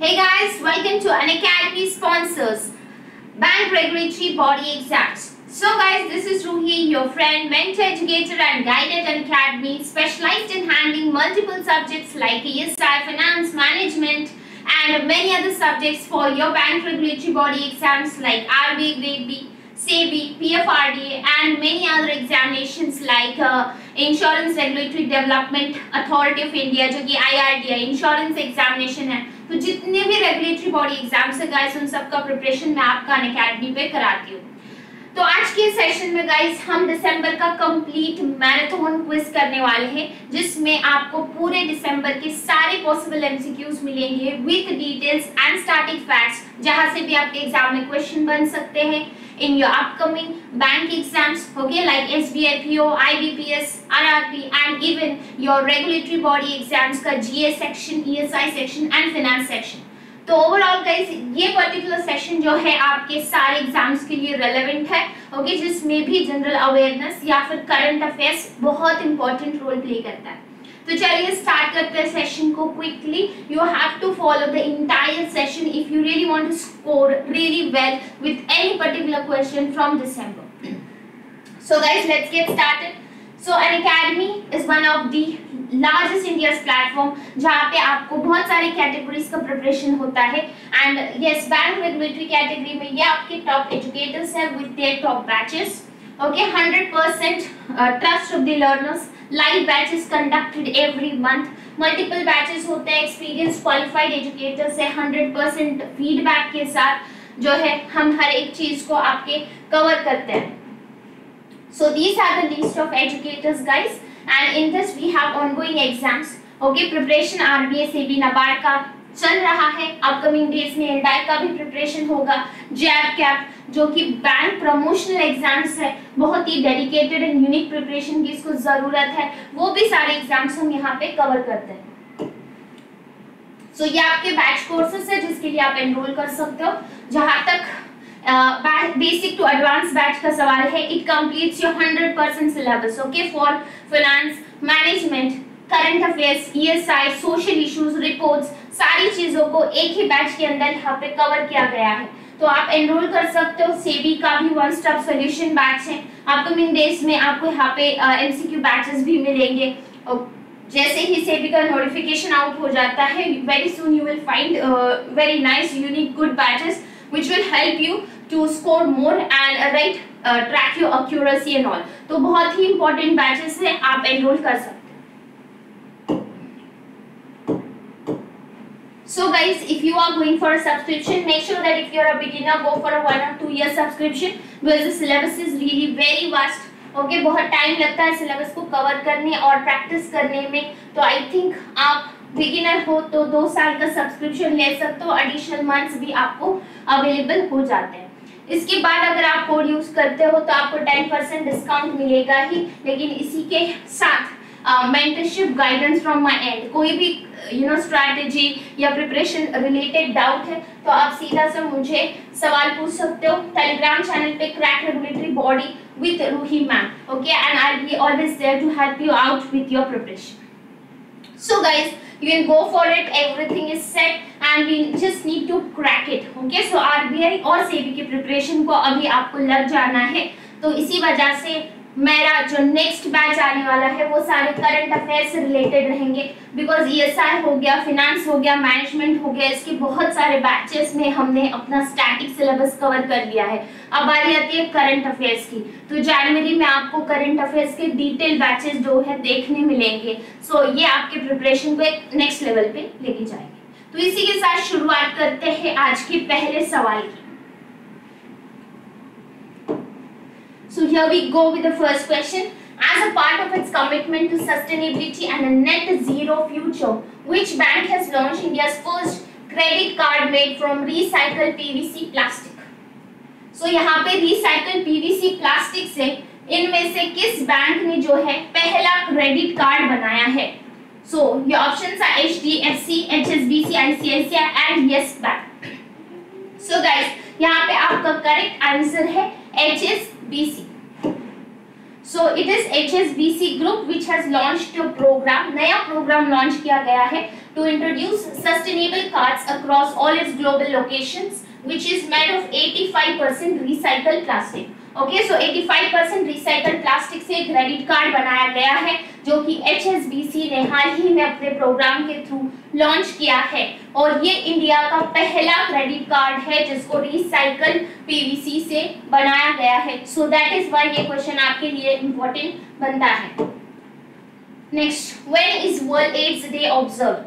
Hey guys, welcome to Unacademy sponsors Bank Regulatory Body Exams. So guys, this is Ruhi, your friend, mentor, educator and guide at Unacademy, specialized in handling multiple subjects like ESI, finance, management and many other subjects for your bank regulatory body exams like RBI Grade B, SEBI, PFRD and many other examinations like Insurance Regulatory Development Authority of India जो कि IRDA insurance examination है. तो जितने भी regulatory body exams है guys उन सबका preparation मैं आपका अनअकैडमी पे कराती हूँ. तो आज के सेशन में गाइस हम दिसंबर का कंप्लीट मैराथन क्विज करने वाले हैं जिसमें आपको पूरे दिसंबर के सारे पॉसिबल एमसीक्यूज मिलेंगे with details and static facts जहां से भी आपके एग्जाम में क्वेश्चन बन सकते हैं in your upcoming bank exams, okay, like SBI PO, IBPS, RRB and even your regulatory body exams का GS section, ESI section and finance section. तो ओवरऑल गाइस ये पर्टिकुलर सेशन जो है आपके सारे एग्जाम्स के लिए रेलेवेंट है, ओके, जिसमें भी जनरल अवेयरनेस या फिर करंट अफेयर्स बहुत इंपॉर्टेंट रोल प्ले करता है. तो चलिए स्टार्ट करते हैं सेशन को quickly. You have to follow the entire session if you really want to score really well with any particular question from December. So guys let's get started. So Unacademy is one of the largest India's platform जहाँ पे आपको बहुत सारे categories का preparation होता है and yes bank regulatory category में ये आपके टॉप एजुकेटर्स है with their top batches. Okay, 100% trust of the learners. Live batch is conducted every month. Multiple batches होते हैं. Experienced qualified educators से 100% feedback के साथ जो है हम हर एक चीज को आपके cover करते हैं. So these are the list of educators, guys. And in this we have ongoing exams. Okay, preparation RBI से भी NABARD का चल रहा है. अपकमिंग डेज में एलडीआई का भी प्रिपरेशन होगा. जैब कैप जो कि बैंक प्रमोशनल एग्जाम्स है, बहुत ही डेडिकेटेड एंड यूनिक प्रिपरेशन की इसको जरूरत है, वो भी सारे एग्जाम्स हम यहाँ पे कवर करते हैं. सो ये आपके बैच कोर्सेस है जिसके लिए आप एनरोल कर सकते हो. जहाँ तक बेसिक टू एडवांस बैच का सवाल है, it completes your 100% syllabus, okay, for finance, management, current affairs, ESI, social issues, reports, सारी चीजों को एक ही बैच के अंदर यहाँ पे कवर किया गया है. तो आप एनरोल कर सकते हो. सेबी का भी वन स्टॉप सॉल्यूशन बैच है. अपकमिंग डेज में आपको यहाँ पे एमसीक्यू बैचेस भी मिलेंगे. जैसे ही सेबी का नोटिफिकेशन आउट हो जाता है, very soon you will find very nice unique good batches which will help you to score more and right track your accuracy and all. तो बहुत ही इंपॉर्टेंट बैचेस है, आप एनरोल कर सकते. So guys, if you are going for a subscription, make sure that if you are a beginner, go for a 1 or 2 year subscription because the syllabus is really very vast. Okay, बहुत time लगता है syllabus को cover करने और practice करने में. तो I think आप beginner हो तो 2 साल का subscription ले सकते हो. Additional months भी आपको available हो जाते हैं. इसके बाद अगर आप कोड यूज करते हो तो आपको 10% डिस्काउंट मिलेगा ही, लेकिन इसी के साथ mentorship guidance from my end. कोई भी यू नो स्ट्रैटेजी या प्रिपरेशन रिलेटेड डाउट है तो आप सीधा से मुझे सवाल पूछ सकते हो टेलीग्राम चैनल पे, crack regulatory body with Ruhi ma'am, okay, and I be always there to help you out with your preparation. So guys you can go for it, everything is set and we just need to crack it, okay. so RBI और सेबी के preparation को अभी आपको लग जाना है. तो इसी वजह से मेरा जो नेक्स्ट बैच आने वाला है वो सारे करंट अफेयर्स से रिलेटेड रहेंगे बिकॉज ईएसआई हो गया, फिनेंस हो गया, मैनेजमेंट हो गया, इसके बहुत सारे बैचेस में हमने अपना स्टैटिक सिलेबस कवर कर लिया है. अब बारी आती है करंट अफेयर्स की. तो जनवरी में आपको करंट अफेयर्स के डिटेल बैचेस जो है देखने मिलेंगे. सो ये आपके प्रिपरेशन को एक नेक्स्ट लेवल पे लेके जाएंगे. तो इसी के साथ शुरुआत करते हैं आज के पहले सवाल की. So here we go with the first question. As a part of its commitment to sustainability and a net zero future, which bank has launched India's first credit card made from recycled PVC plastic? So यहाँ पे recycled PVC plastic से इनमें से किस bank ने जो है पहला credit card बनाया है? So your options are HDFC, HSBC, ICICI and Yes Bank. So guys यहाँ पे आपका correct answer है HSBC. So it is HSBC group which has launched a program, नया program launch किया गया है to introduce sustainable cards across all its global locations, which is made of 85% recycled plastic. Okay, so 85% recycled plastic से credit card बनाया गया है जो कि HSBC ने हाल ही में अपने प्रोग्राम के थ्रू लॉन्च किया है और ये इंडिया का पहला क्रेडिट कार्ड है जिसको रिसाइकल PVC से बनाया गया है. सो दैट इज व्हाई ये क्वेश्चन आपके लिए इम्पोर्टेंट बनता है. Next, when is world AIDS day observe?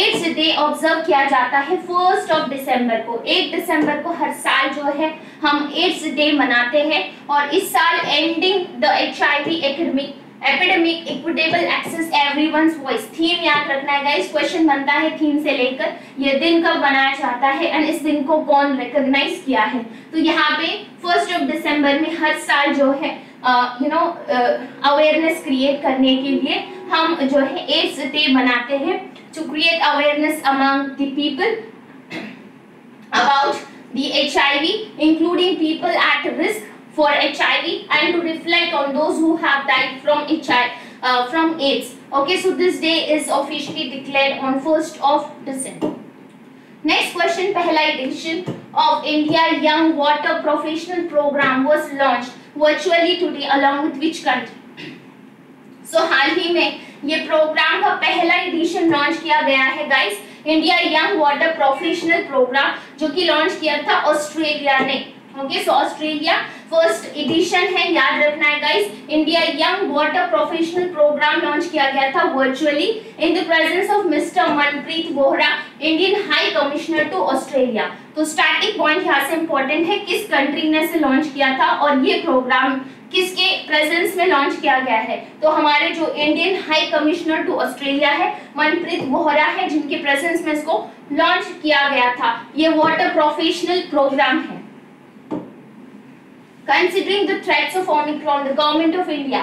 AIDS day observe किया जाता है 1 दिसंबर को. 1 दिसंबर को हर साल जो है हम एड्स डे मनाते हैं और इस साल ending the HIV epidemic equitable access everyone's voice, theme याद रखना है गाइस. क्वेश्चन बनता है थीम से लेकर यह दिन कब बनाया जाता है एंड इस दिन को कौन रिकॉग्नाइज किया है. तो यहाँ पे 1 दिसंबर में हर साल जो है अवेयरनेस क्रिएट करने के लिए हम जो है एड्स डे मनाते हैं to create awareness among the people about the HIV, including people at risk for HIV, and to reflect on those who have died from AIDS. Okay, so this day is officially declared on 1st of December. Next question, pehla edition of India Young Water Professional Program was launched virtually today along with which country? So हाल ही में ये programme का पहला edition launch किया गया है guys, India young water professional programme, जो कि लॉन्च किया था ऑस्ट्रेलिया ने. Okay, so Australia first edition है, याद रखना है guys. India young water professional programme launch किया गया था virtually in the presence of mister Manpreet Vohra, Indian high commissioner to Australia. तो स्टार्टिंग पॉइंट यहाँ से इंपॉर्टेंट है, किस कंट्री ने से लॉन्च किया था और ये प्रोग्राम किसके प्रेजेंस में लॉन्च किया गया है. तो हमारे जो Indian high commissioner to Australia है मनप्रीत वोहरा है, जिनके प्रेजेंस में इसको लॉन्च किया गया था. ये वाटर प्रोफेशनल प्रोग्राम है. Considering the threats of Omicron, the government of India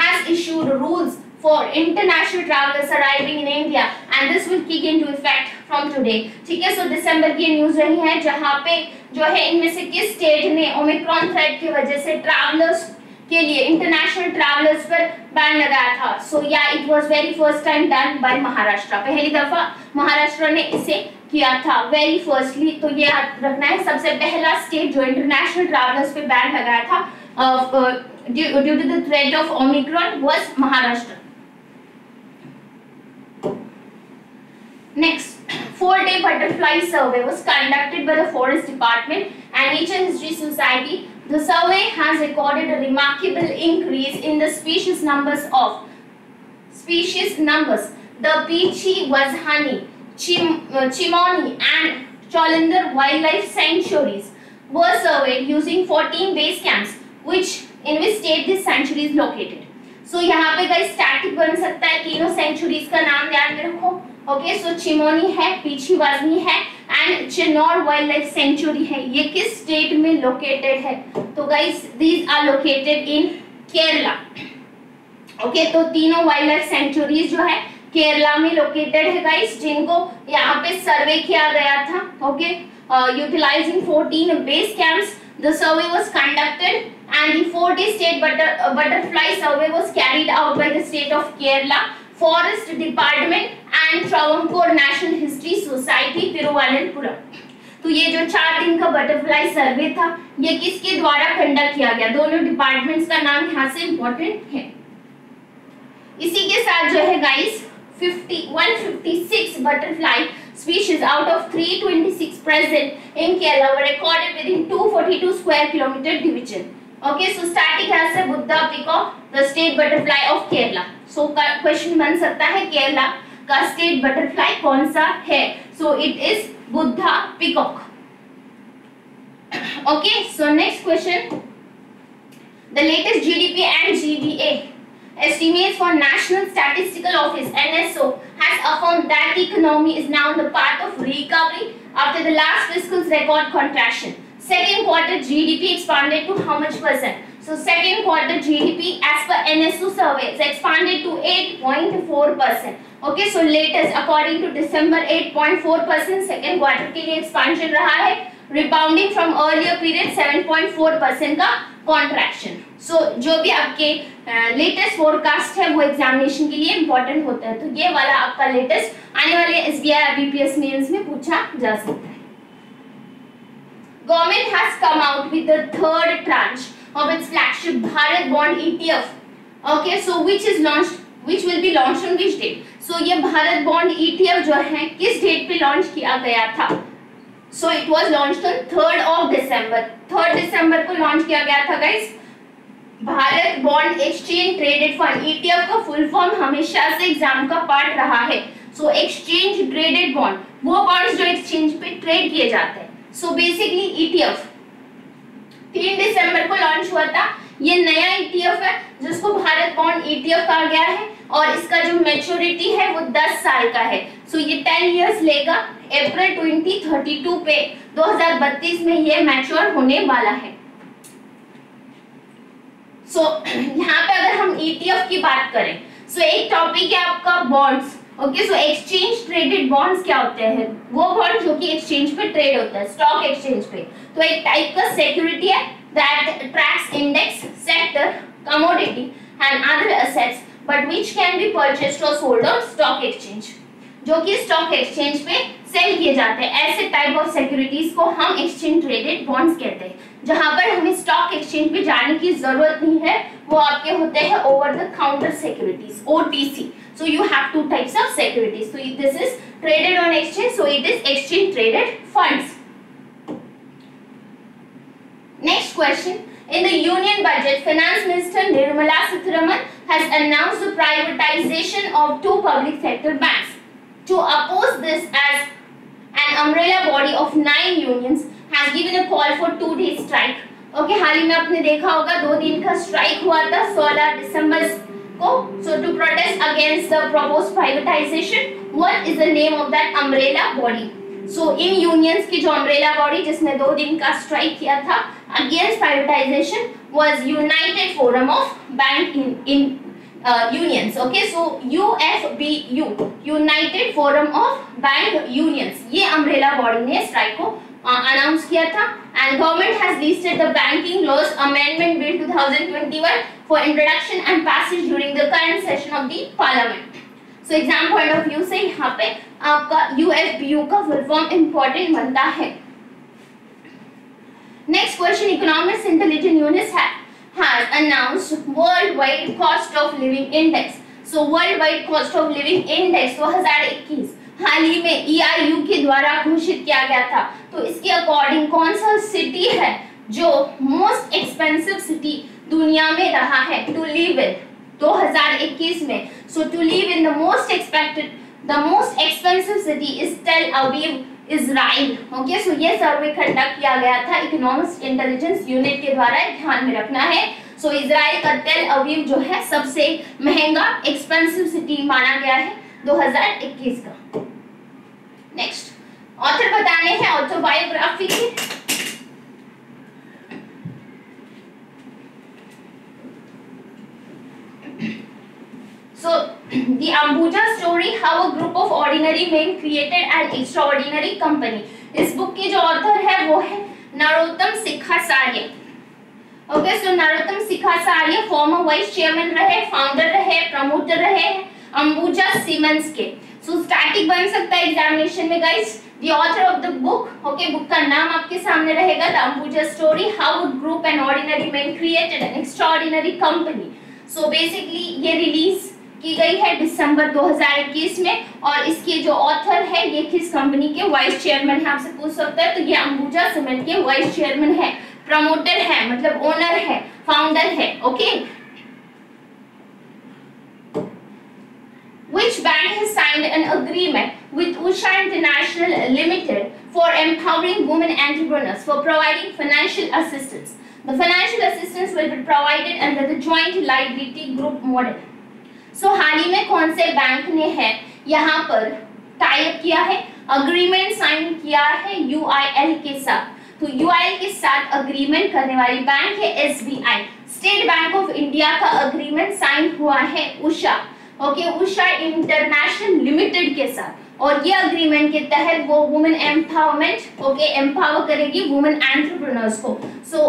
has issued rules for international travelers arriving in India and this will kick into effect from today. ठीक है, so दिसंबर की news रही है जहां पे जो है इनमें से किस स्टेट ने ओमिक्रॉन थ्रेट की वजह से ट्रैवलर्स के लिए, इंटरनेशनल ट्रैवलर्स पर बैन लगाया था. सो या it was very first time done by Maharashtra, पहली दफा महाराष्ट्र ने इसे किया था वेरी फर्स्टली. तो ये याद रखना है, सबसे पहला स्टेट जो इंटरनेशनल ट्रैवलर्स पे बैन लगाया था due to the threat of Omicron was Maharashtra. Next, 4-day butterfly survey was conducted by the Forest Department and Nature History Society. The survey has recorded a remarkable increase in the species numbers. The Peachy Wazhani, Chimoni, and Cholander wildlife sanctuaries were surveyed using 14 base camps, in which state this sanctuary is located. So, यहाँ पे guys static बन सकता है, तीनों sanctuaries का नाम याद रखो. ओके, सो चिमोनी है, पीछी वाजनी है and Chinnar wildlife sanctuary है. ये किस स्टेट में लोकेटेड है? तो guys these are located in Kerala. Okay, तो तीनों वाइल्ड लाइफ सेंचुरीज जो है केरला में लोकेटेड है गाइस, जिनको यहाँ पे सर्वे किया गया था. Okay, utilising 14 base camps the survey was conducted and the 4-day state butterfly survey was carried out by the state of Kerala Forest Department and Travancore National History Society, Tiruvananthapuram. तो ये जो 4 दिन का बटरफ्लाई सर्वे था, ये किसके द्वारा conduct किया गया? दोनों डिपार्टमेंट्स का नाम यहाँ से इम्पोर्टेंट है. इसी के साथ जो है guys 156 butterfly species out of 326 present in Kerala were recorded within 242 square kilometer division. Okay, so starting here से Buddha peacock, the state butterfly of Kerala. So question बन सकता है केरला का स्टेट बटरफ्लाई कौन सा है? So it is Buddha peacock. Okay, so next question, the latest GDP and GDA estimates for National Statistical Office (NSO) has affirmed that the economy is now on the path of recovery after the last fiscal's record contraction. Second quarter GDP expanded to how much percent? So second quarter GDP, as per NSO survey, is expanded to 8.4%. Okay, so latest according to December 8.4% second quarter के लिए expansion रहा है. rebounding from earlier period 7.4% का contraction. सो जो भी आपके latest forecast है वो एग्जामिनेशन के लिए इम्पोर्टेंट होता है. तो ये वाला आपका लेटेस्ट आने वाले SBI IBPS मेंस में पूछा जा सकता है. Government has come out with the third tranche of its flagship Bharat Bond ETF. Okay, so which will be launched on which date? So ये भारत बॉन्ड ETF जो है किस डेट पे लॉन्च किया गया था? So it was launched on 3rd of December. 3rd December को launch किया गया था guys. Bharat bond exchange traded fund ETF का फुल फॉर्म हमेशा से एग्जाम का पार्ट रहा है. So एक्सचेंज ट्रेडेड बॉन्ड वो बॉन्ड्स जो एक्सचेंज पे ट्रेड किए जाते हैं. So basically ETF 3 दिसंबर को लॉन्च हुआ था. ये नया ETF है जिसको भारत बॉन्ड ETF कहा गया है और इसका जो मैच्योरिटी है वो 10 साल का है. सो ये 10 इयर्स लेगा. अप्रैल 2032 पे 2032 में ये मैच्योर होने वाला है. सो यहाँ पे अगर हम ETF की बात करें सो एक टॉपिक है आपका bonds. Okay so exchange traded bonds क्या होते हैं? वो बॉन्ड जो कि एक्सचेंज पे ट्रेड होता है स्टॉक एक्सचेंज पे. तो एक टाइप का सिक्योरिटी है that tracks index sector commodity and other assets but which can be purchased और सोल्ड ऑन स्टॉक एक्सचेंज, जो कि स्टॉक एक्सचेंज पे सेल किए जाते हैं. ऐसे टाइप ऑफ सिक्योरिटीज को हम एक्सचेंज ट्रेडेड बॉन्ड्स कहते हैं. जहां पर हमें स्टॉक एक्सचेंज पे जाने की जरूरत नहीं है वो आपके होते हैं over the counter securities OTC. So you have two types of securities. So this is traded on exchange. So it is exchange traded funds. Next question. In the Union Budget, Finance Minister Nirmala Sitharaman has announced the privatization of two public sector banks. To oppose this as an umbrella body of 9 unions has given a call for 2-day strike. Okay, हाल ही में आपने देखा होगा 2 दिन का strike हुआ था 16 दिसंबर. So to protest against the proposed privatization, what is the name of that umbrella body? So in unions की जो umbrella body जिसने 2 दिन का strike किया था against privatization was United Forum of Bank Unions. Okay, so UFBU, United Forum of Bank Unions, ये umbrella body ने strike को announce किया था. And government has listed the Banking Laws Amendment Bill 2021 for introduction and passage during the current session of the Parliament. So exam point of view से यहाँ पे आपका UFBU का full form important बनता है. Next question. Economics Intelligence Unit has announced worldwide cost of living index. So worldwide cost of living index 2021 हाल ही में EIU के द्वारा घोषित किया गया था. तो इसके अकॉर्डिंग कौन सा सिटी है जो मोस्ट एक्सपेंसिव सिटी दुनिया में रहा है टू लिव इन 2021 में? So to live in the most expensive city is Tel Aviv Israel. Okay so ये सर्वे कंडक्ट किया गया था इकोनॉमिक इंटेलिजेंस यूनिट के द्वारा, ध्यान में रखना है. सो इजराइल का टेल अवीव जो है सबसे महंगा एक्सपेंसिव सिटी माना गया है 2021 का. नेक्स्ट ऑथर बताने हैं ऑटोबायोग्राफी के. So the Ambuja story, how a group of ordinary men created an extraordinary company. इस बुक के जो ऑथर है वो है Narottam Sekhsaria. Okay so Narottam Sekhsaria former vice chairman रहे, फाउंडर रहे, प्रमोटर रहे अंबुजा सीमेंस के. सो स्टैटिक बन सकता है एग्जामिनेशन में guys. The author of the book, okay, book का नाम आपके सामने रहेगा The Ambuja Story, How a Group and Ordinary Men Created an Extraordinary Company. So basically ये रिलीज की गई है दिसंबर 2021 में और इसके जो ऑथर है ये किस कंपनी के वाइस चेयरमैन है आपसे पूछ सकता है. तो ये अंबुजा सीमेंट के वाइस चेयरमैन है, प्रमोटर है मतलब ओनर है, फाउंडर है. Okay Which bank has signed an agreement with Usha International Limited for empowering women entrepreneurs for providing financial assistance? The financial assistance will be provided under the joint liability group model. So हाल ही में कौन से bank ने है यहाँ पर tie up किया है, अग्रीमेंट साइन किया है UIL के साथ. तो UIL के साथ अग्रीमेंट करने वाली बैंक है SBI. State bank of India का अग्रीमेंट साइन हुआ है उषा इंटरनेशनल लिमिटेड के साथ. और ये अग्रीमेंट के तहत वो वुमेन एम्पावरमेंट एम्पावर करेगी वुमेन एंटरप्रेन्योर्स को। सो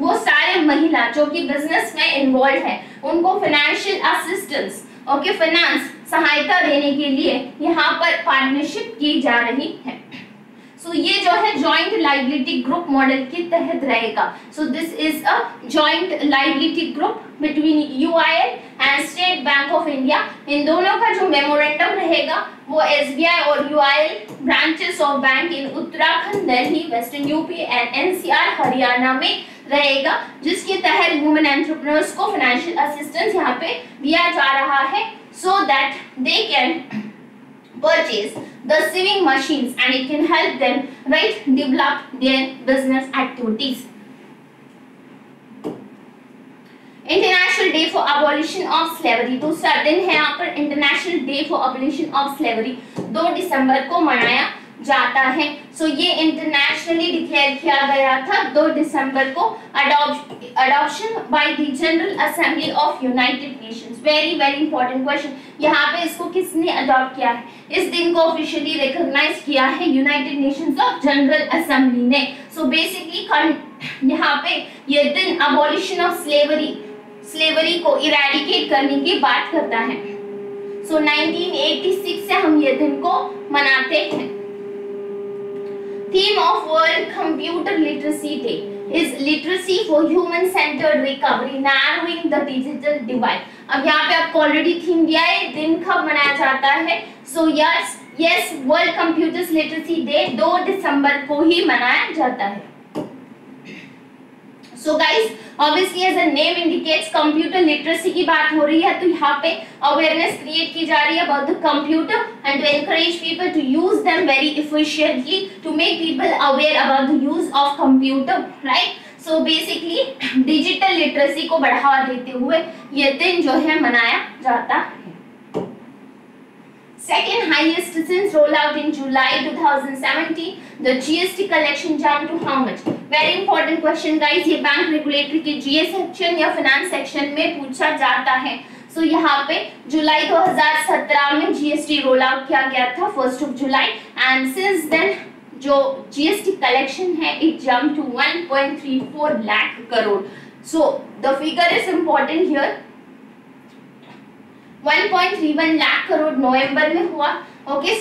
वो सारे महिला जो कि बिजनेस में इन्वॉल्व है उनको फाइनेंशियल असिस्टेंस फाइनेंस सहायता देने के लिए यहाँ पर पार्टनरशिप की जा रही है। सो ये जो है जॉइंट लायबिलिटी ग्रुप मॉडल के तहत रहेगा। So this is a joint liability group between UIL and state bank of India. इन दोनों का जो मेमोरेंडम रहेगा वो एसबीआई और UIL branches of bank in Uttarakhand, Delhi, western UP and NCR Haryana में रहेगा, जिसके तहत वुमेन एंटरप्रेन्योर्स को फाइनेंशियल असिस्टेंस यहाँ पे दिया जा रहा है so that they can purchase the sewing machines and it can help them develop their business activities. International Day for Abolition of Slavery, दूसरा दिन है यहाँ पर International Day for Abolition of Slavery 2 दिसंबर को मनाया जाता है। सो ये इंटरनेशनली डिक्लेयर किया गया था 2 दिसंबर को adoption by the general assembly of United Nations. Very very important question, यहाँ पे इसको किसने अडॉप्ट किया है? इस दिन को ऑफिशियली रिकॉग्नाइज किया है United Nations of general assembly ने। सो बेसिकली यहाँ पे ये दिन अबॉलिशन ऑफ स्लेवरी को इरेडिकेट करने की बात करता है। सो 1986 से हम ये दिन को मनाते हैं। Theme of World Computer Literacy Day is literacy for human-centered recovery, narrowing the digital divide. अब यहाँ पे आपको ऑलरेडी थीम दिया है, दिन कब मनाया जाता है। So yes world computers literacy day 2 दिसंबर को ही मनाया जाता है। So guys obviously as a name indicates computer literacy की बात हो रही है तो यहाँ पे अवेयरनेस क्रिएट की जा रही है about the computer and to encourage people to use them very efficiently to make people aware about the use of computer, right. So basically digital literacy को बढ़ावा देते हुए ये दिन जो है मनाया जाता है। Second highest since rollout in July 2017, the GST collection jumped to how much? Very important question guys, ये बैंक रेगुलेटरी के GS सेक्शन या फाइनेंस सेक्शन में पूछा जाता है। सो यहाँ पे जुलाई 2017 में GST रोल आउट किया गया था 1 जुलाई एंड सिंस देन जो GST collection है it jumped to 1.34 lakh crore. So the figure is important here, 1.31 lakh crore नवंबर में हुआ।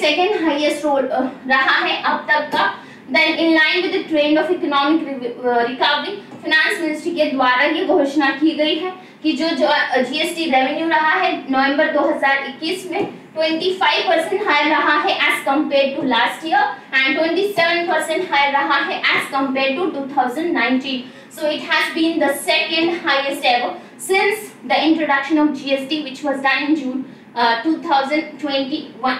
सेकंड हाईएस्ट रहा है अब तक का। Then in line with the trend of economic recovery finance ministry के द्वारा ये घोषणा की गई है कि जो जीएसटी रेवेन्यू रहा है नवंबर 2021 में 25% हाई रहा है as compare to last year and 27% high रहा है as compare to 2019। So it has been the second highest ever since the introduction of GST, which was done in June 2021.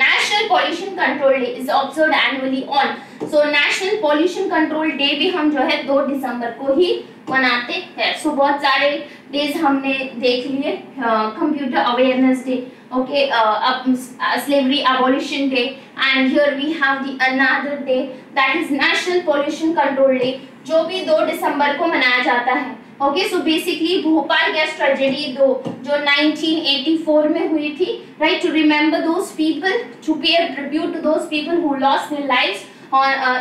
National Pollution Control Day is observed annually on. So National Pollution Control Day भी हम जो है 2 दिसंबर को ही मनाते हैं। So बहुत सारे डेज हमने देख लिए, computer awareness day, slavery abolition day, and here we have the another day that is National Pollution Control Day, जो भी 2 दिसंबर को मनाया जाता है। So basically Bhopal gas tragedy जो 1984 में हुई थी, right, to remember those people, to pay tribute to those people who lost their lives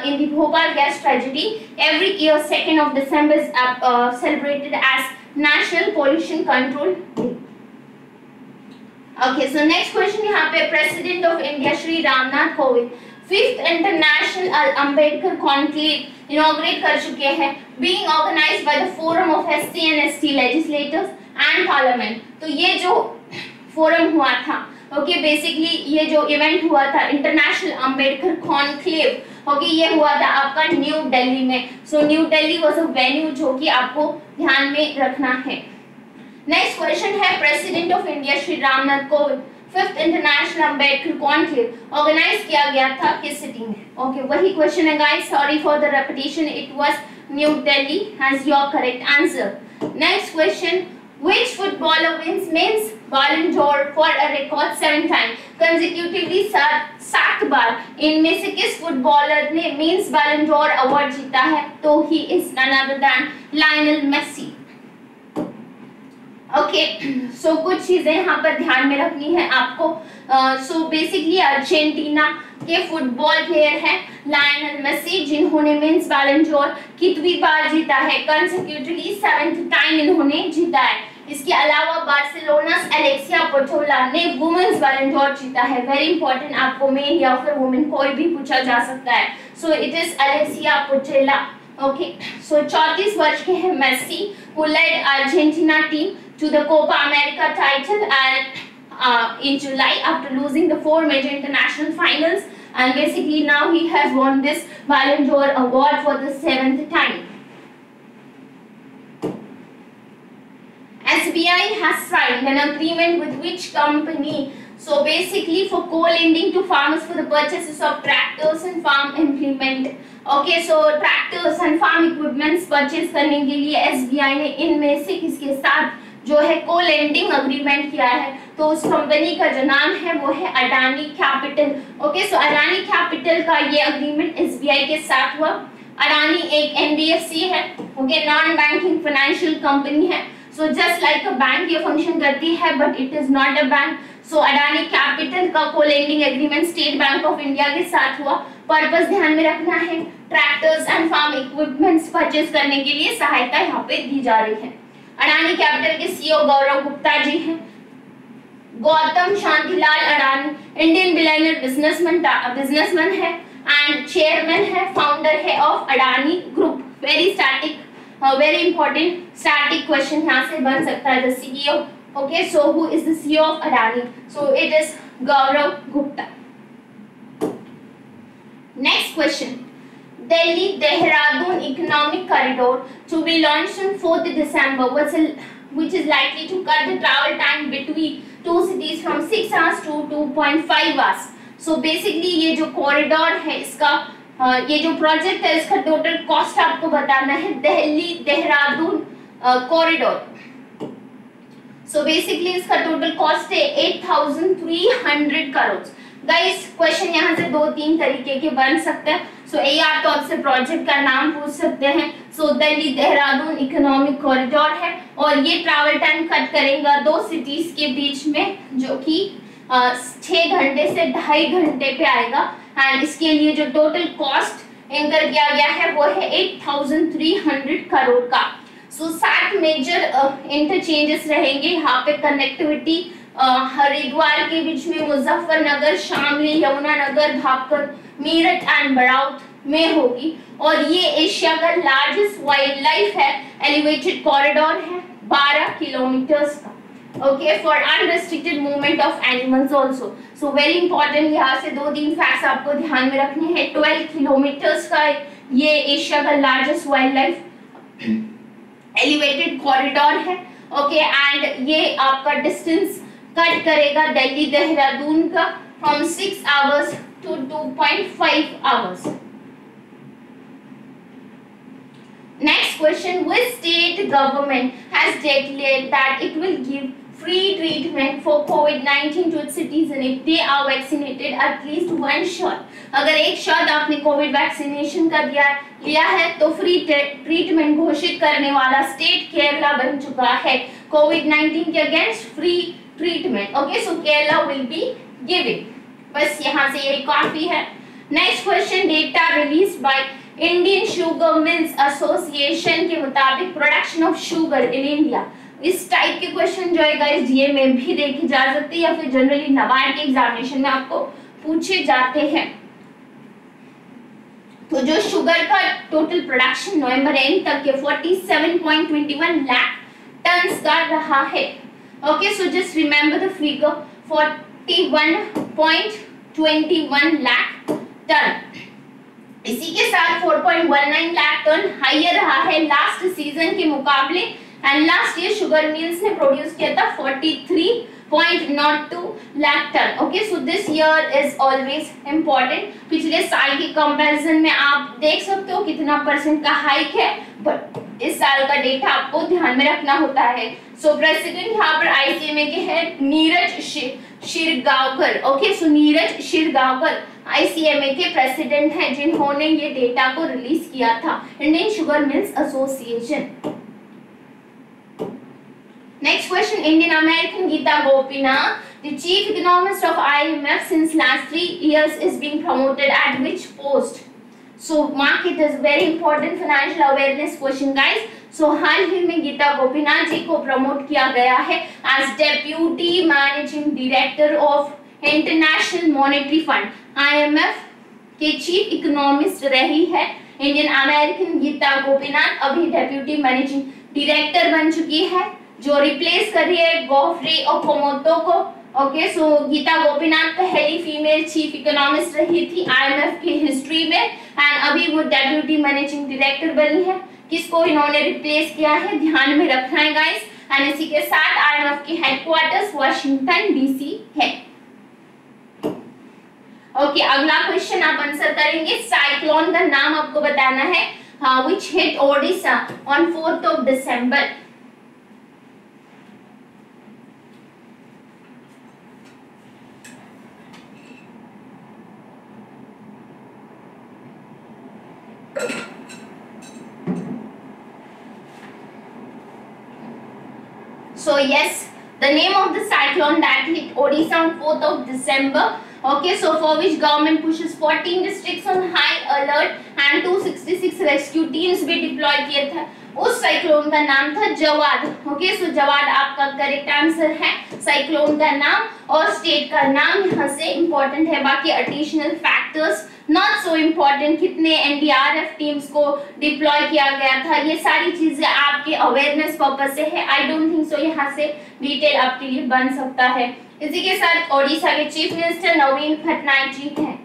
in the Bhopal gas tragedy. Every year 2nd of December is celebrated as National Pollution Control Day. Okay, so next question यहाँ पे President of India Shri Ramnath Kovind 5th International Ambedkar Conclave inaugurate कर चुके हैं, being organized by the Forum of SC and ST legislators and Parliament. तो ये जो forum हुआ था, बेसिकली ये जो इवेंट हुआ था इंटरनेशनल अंबेडकर कॉन्क्लेव, ये हुआ था आपका न्यू दिल्ली में। So new Delhi was a venue जो कि आपको ध्यान में रखना है। नेक्स्ट क्वेश्चन है president of India Shri Ramnath Kovind 5th international Ambedkar conclave organise किया गया था किस सिटी में? वही क्वेश्चन है guys, sorry for the repetition, it was new Delhi has your correct answer. Next question, which footballer wins Ballon d'Or for a record 7 times consecutively? 7 बार इनमें से किस फुटबॉलर ने मेंस Ballon d'Or अवार्ड जीता है? तो he is none other than Lionel Messi. Okay so कुछ चीजें यहाँ पर ध्यान में रखनी है आपको। सो बेसिकली अर्जेंटीना के फुटबॉल प्लेयर हैं लायनल मेसी, जिन्होंने मेंस बैलन डोर कितनी बार जीता है, कंसेक्यूटिवली 7th टाइम इन्होंने जीता है। इसके अलावा बार्सिलोनास एलेक्सिया पोर्टोला ने वुमेन्स बैलन डोर जीता है। वेरी इंपॉर्टेंट, आपको मेन या फिर वुमेन कोई भी पूछा जा सकता है। So it is Alexia Putellas. Okay so 34 वर्ष के हैं Messi, who led Argentina team to the Copa America title and in July after losing the 4 major international finals, and basically now he has won this Ballon d'Or award for the 7th time. SBI has signed an agreement with which company? So basically for co-lending to farmers for the purchases of tractors and farm implement. Okay so tractors and farm equipments purchase करने के लिए SBI ने इनमें से किसके साथ जो है को लेंडिंग अग्रीमेंट किया है, तो उस कंपनी का जो नाम है वो है Adani capital. Okay so Adani capital का ये अग्रीमेंट एसबीआई के साथ हुआ। अडानी एक एनबीएफसी है, okay, non banking financial company है। So just like a bank ये फंक्शन करती है, but it is not a bank. So Adani capital का को lending agreement state bank of India के साथ हुआ। पर्पस ध्यान में रखना है, tractors and farm equipments purchase करने के लिए सहायता यहाँ पे दी जा रही है। अडानी कैपिटल के सीईओ गौरव गुप्ता जी हैं। Gautam Shantilal Adani Indian billionaire businessman है एंड चेयरमैन है, फाउंडर है of Adani group. Very static, very important static question यहाँ से बन सकता है the CEO. Okay so who is the CEO of Adani? So it is Gaurav Gupta. Next question, Delhi Dehradun economic corridor to be launched on 4th December which is likely to cut the travel time between two cities from 6 hours to 2.5 hours. So basically ये जो corridor है इसका ये जो project है इसका total cost आपको बताना है, Delhi Dehradun corridor. So basically इसका total cost है 8,300 करोड़। गाइस क्वेश्चन यहाँ से 2-3 तरीके के बन सकते हैं। सो ये आप तो आपसे प्रोजेक्ट का नाम पूछ सकते हैं। सो दिल्ली देहरादून इकोनॉमिक कॉरिडोर है और ये ट्रैवल टाइम कट करेगा दो सिटीज के बीच में, जो कि 6 घंटे से 2.5 घंटे पे आएगा। एंड इसके लिए जो टोटल कॉस्ट एंकर किया गया है वो है 8,300 करोड़ का। सो 7 मेजर इंटरचेंजेस रहेंगे यहाँ पे, कनेक्टिविटी हरिद्वार के बीच में, मुजफ्फरनगर, शामली, यमुनानगर, भापकर, मेरठ एंड बड़ौत में होगी। और ये एशिया का लार्जेस्ट वाइल्ड लाइफ है, एलिवेटेड कॉरिडोर है 12 किलोमीटर्स का। Okay for unrestricted movement of animals also. So very important, यहाँ से 2-3 फैक्ट्स आपको ध्यान में रखने हैं। 12 किलोमीटर्स का ये एशिया का largest wild life elevated corridor है। ओके एंड ये आपका डिस्टेंस कट करेगा दिल्ली देहरादून का from 6 hours to 2.5 hours. Next question, which state government has declared that it will give free treatment for कोविड-19 to its citizen if they are vaccinated at least one shot? अगर एक shot आपने Covid vaccination का लिया है तो free treatment घोषित करने वाला स्टेट केरला बन चुका है कोविड-19 के against free treatment. Okay so Kerala will be giving. बस यहाँ से यही काफी है। Next question, data release by Indian sugar mills association के मुताबिक production of sugar in India. इस टाइप के क्वेश्चन जो है गाइस डीए में भी देखे जा सकते हैं या फिर जनरली नाबार्ड के एग्जामिनेशन में आपको पूछे जाते हैं। तो जो शुगर का टोटल प्रोडक्शन नवंबर एंड तक के 47.21 लाख टन का रहा है। Okay, so just remember the figure 41.21 lakh ton. इसी के साथ 4.19 लाख टन हायर रहा है लास्ट सीजन के मुकाबले। And last year sugar mills ने प्रोड्यूस किया था 43.02 lakh ton. Okay so this year is always important. पिछले साल के कंपैरिजन में आप देख सकते हो कितना परसेंट का हाइक है, बट इस साल का डेटा आपको ध्यान में रखना होता है। सो प्रेसिडेंट यहाँ पर आईसीएमए के है Neeraj Shirgaonkar. Okay so Neeraj Shirgaonkar ICMA के प्रेसिडेंट हैं, जिन्होंने ये डेटा को रिलीज किया था, Indian sugar mills association. Next question, Indian American Geeta Gopinath, the chief economist of IMF since last 3 years, is being promoted at which post? So mark it as very important financial awareness question guys. So हाल ही में गीता गोपीनाथ जी को promote किया गया है as Deputy Managing Director of International Monetary Fund, IMF के chief economist रही है इंडियन अमेरिकन गीता गोपीनाथ, अभी डेप्यूटी मैनेजिंग डायरेक्टर बन चुकी है जो रिप्लेस कर रही है गोफ्री ओकोमोतो को। ओके, सो गीता गोपीनाथ पहली फीमेल चीफ इकोनॉमिस्ट रही थी आईएमएफ की हिस्ट्री में एंड अभी वो डेप्यूटी मैनेजिंग डायरेक्टर बनी है। किसको इन्होंने रिप्लेस किया है ध्यान में रखना है गाइस। एंड इसी के साथ आईएमएफ की हेडक्वार्टर्स वाशिंगटन डीसी है। ओके, अगला क्वेश्चन आप आंसर करेंगे। साइक्लोन का नाम आपको बताना है which hit Odisha on 4th of December। So yes, the name of the cyclone that hit Odisha on 4th of December. Okay, so for which government pushes 14 districts on high alert and 266 rescue teams भी deploy किए थे। उस cyclone का नाम था Jawad. Okay, so Jawad आपका correct answer है। Cyclone का नाम और state का नाम यहाँ से important है। बाकी additional factors not so important, कितने NDRF teams को deploy किया गया था, ये सारी चीजें आपके awareness purpose से है। I don't think so यहाँ से detail आपके लिए बन सकता है। इसी के साथ ओडिशा के चीफ मिनिस्टर नवीन पटनायक जी हैं।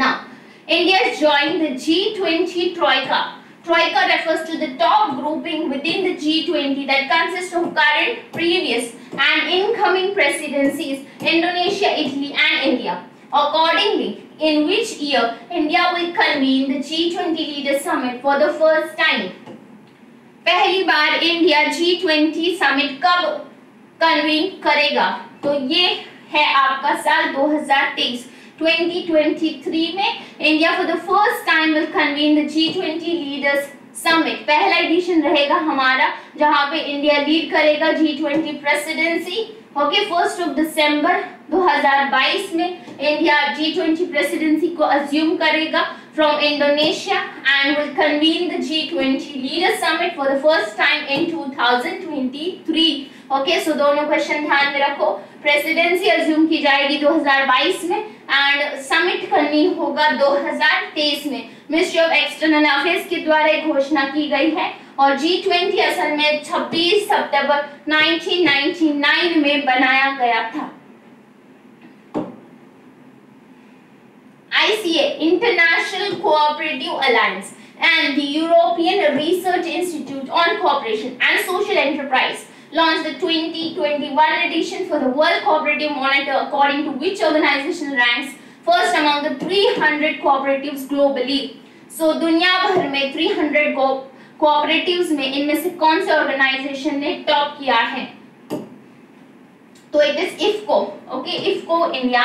Now India is joining the G20 troika. Troika refers to the top grouping within the G20 that consists of current, previous, and incoming presidencies, Indonesia, Italy, and India. Accordingly, in which year India will convene the G20 Leaders Summit for the first time? पहली बार India G20 summit कब convene करेगा? तो ये है आपका साल 2023, 2023 में India for the first time will convene the G20 leaders summit. पहला एडिशन रहेगा हमारा जहां पे इंडिया लीड करेगा G20 presidency. Okay, 1st of December 2022 में इंडिया G20 प्रेसिडेंसी को अज्यूम करेगा from Indonesia and will convene the G20 leaders summit for the first time in 2023। Okay, so दोनों क्वेश्चन ध्यान में रखो। प्रेसिडेंसी अज्यूम की जाएगी 2022 में एंड समिट कन्वीन होगा 2023 में। मिनिस्ट्री ऑफ एक्सटर्नल अफेयर्स के द्वारा घोषणा की गई है और G20 असल में 26 सितंबर 1999 में बनाया गया था। ICA international cooperative alliance and the European research institute on cooperation and social enterprise launched the 2021 edition for the World Cooperative Monitor, according to which organization ranks first among the 300 cooperatives globally? So दुनिया भर में 300 cooperatives में इनमें से कौन से organization ने top किया है? तो it is IFCO, okay, IFCO India.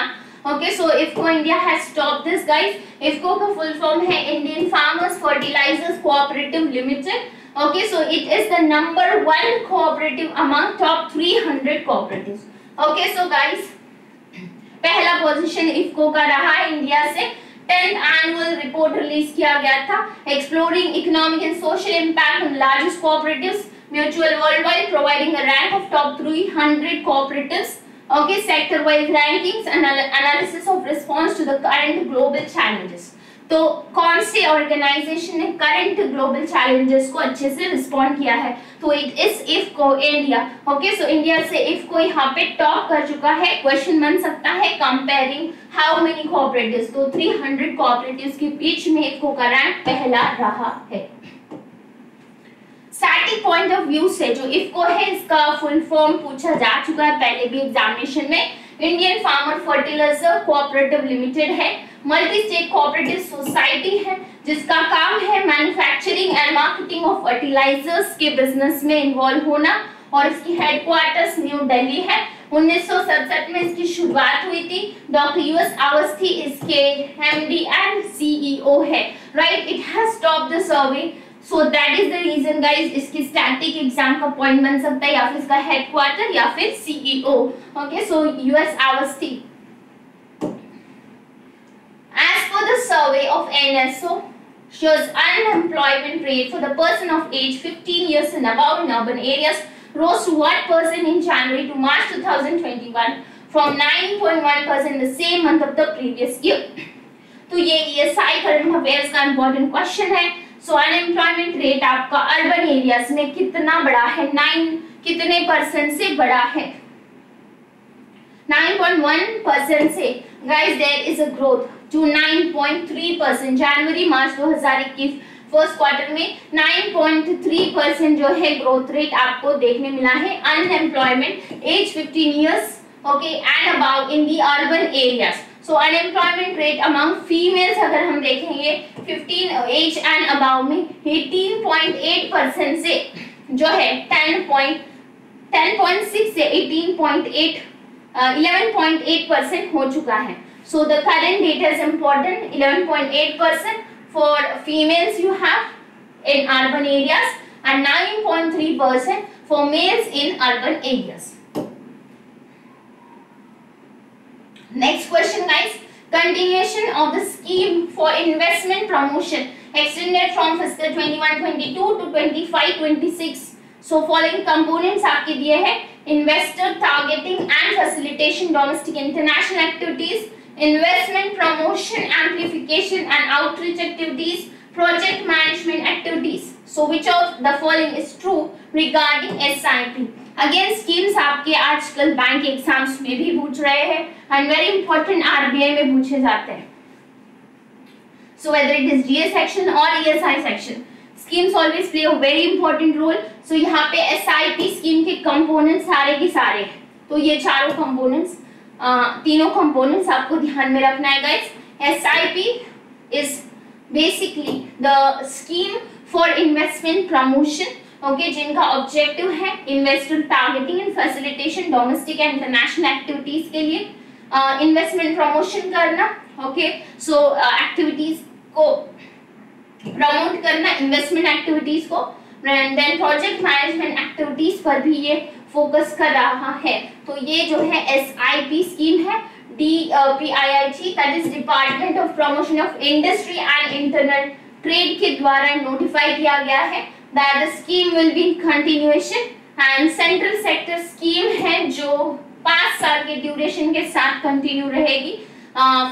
Okay, so IFCO India has topped this guys. IFCO का full form है Indian Farmers Fertilisers Cooperative Limited. Okay, so it is the number 1 cooperative among top 300 cooperatives. Okay, so guys, पहला position IFCO का रहा है India से। 10th annual report release किया गया था। Exploring economic and social impact on largest cooperatives, mutual worldwide, providing a rank of top 300 cooperatives. Okay, sector-wise rankings and analysis of response to the current global challenges. तो कौन से organisation ने current global challenges को अच्छे से respond किया है? तो it is IFCO India. Okay, so India से IFCO यहाँ पे टॉप कर चुका है। क्वेश्चन बन सकता है कंपेयरिंग हाउ मेनी कोऑपरेटिव्स, तो 300 कोऑपरेटिव्स के बीच में IFCO का रैंक पहला रहा है। स्टैटिक पॉइंट ऑफ व्यू से जो IFCO है इसका फुल फॉर्म पूछा जा चुका है पहले भी एग्जामिनेशन में। Indian farmer fertiliser cooperative limited है, मल्टी स्टेट कोऑपरेटिव सोसाइटी है जिसका काम है manufacturing and marketing of fertilisers के बिजनेस में इन्वॉल्व होना और इसकी हेडक्वार्टर्स न्यू दिल्ली है। 1967 में इसकी शुरुआत हुई थी। डॉक्टर यूएस अवस्थी इसके MD एंड CEO है, right. It has topped the survey so that is the reason guys इसकी स्टैटिक एग्जाम का पॉइंट बन सकता है या फिर इसका हेडक्वार्टर या फिर CEO. Okay so US Awasthi as per the survey of NSO shows unemployment rate for the person of age 15 years and above in urban areas rose to 1% in January to March 2021 from 9.1% in the same month of the previous year. तो ये ESI current affairs का important question है. So unemployment rate आपका urban areas में कितना बड़ा है? 9% से बड़ा है. 9.1% से guys there is a growth to 9.3%. जनवरी मार्च 2021 फर्स्ट क्वार्टर में 9.3% जो है ग्रोथ रेट आपको देखने मिला है unemployment age 15 years okay and about in the urban areas. So unemployment rate among females अगर हम देखेंगे 15 एज एंड अबाउट में 18.8% से जो है 10.6 से 11.8% हो चुका है. So the current data is important. 11.8% for females you have in urban areas and 9.3% for males in urban areas. Next question guys, continuation of the scheme for investment promotion extended from fiscal 21-22 to 25-26. So following components आपके दिए हैं investor targeting and facilitation domestic international activities, investment promotion amplification and outreach activities, project management activities. So which of the following is true regarding SIP? Again schemes आपके आजकल bank exams में भी पूछ रहे हैं and very important RBI में पूछे जाते हैं. So whether it is GA section or ESI section, schemes always play a very important role. So यहाँ पे SIP scheme के components सारे के सारे हैं. तो ये चारों components तीनों कंपोनेंट्स आपको ध्यान में रखना है guys. SIP is basically the scheme for investment promotion okay जिनका ऑब्जेक्टिव है investor targeting and facilitation domestic and international activities के लिए इन्वेस्टमेंट प्रमोशन करना ओके. सो एक्टिविटीज को प्रमोट करना इन्वेस्टमेंट एक्टिविटीज को and then project management activities पर भी ये फोकस कर रहा है. तो ये जो है एसआईपी स्कीम है DPIIT that is department of promotion of industry and internal trade के द्वारा नोटिफाई किया गया है that the scheme will be continuation and central sector scheme है जो 5 साल के ड्यूरेशन के साथ कंटिन्यू रहेगी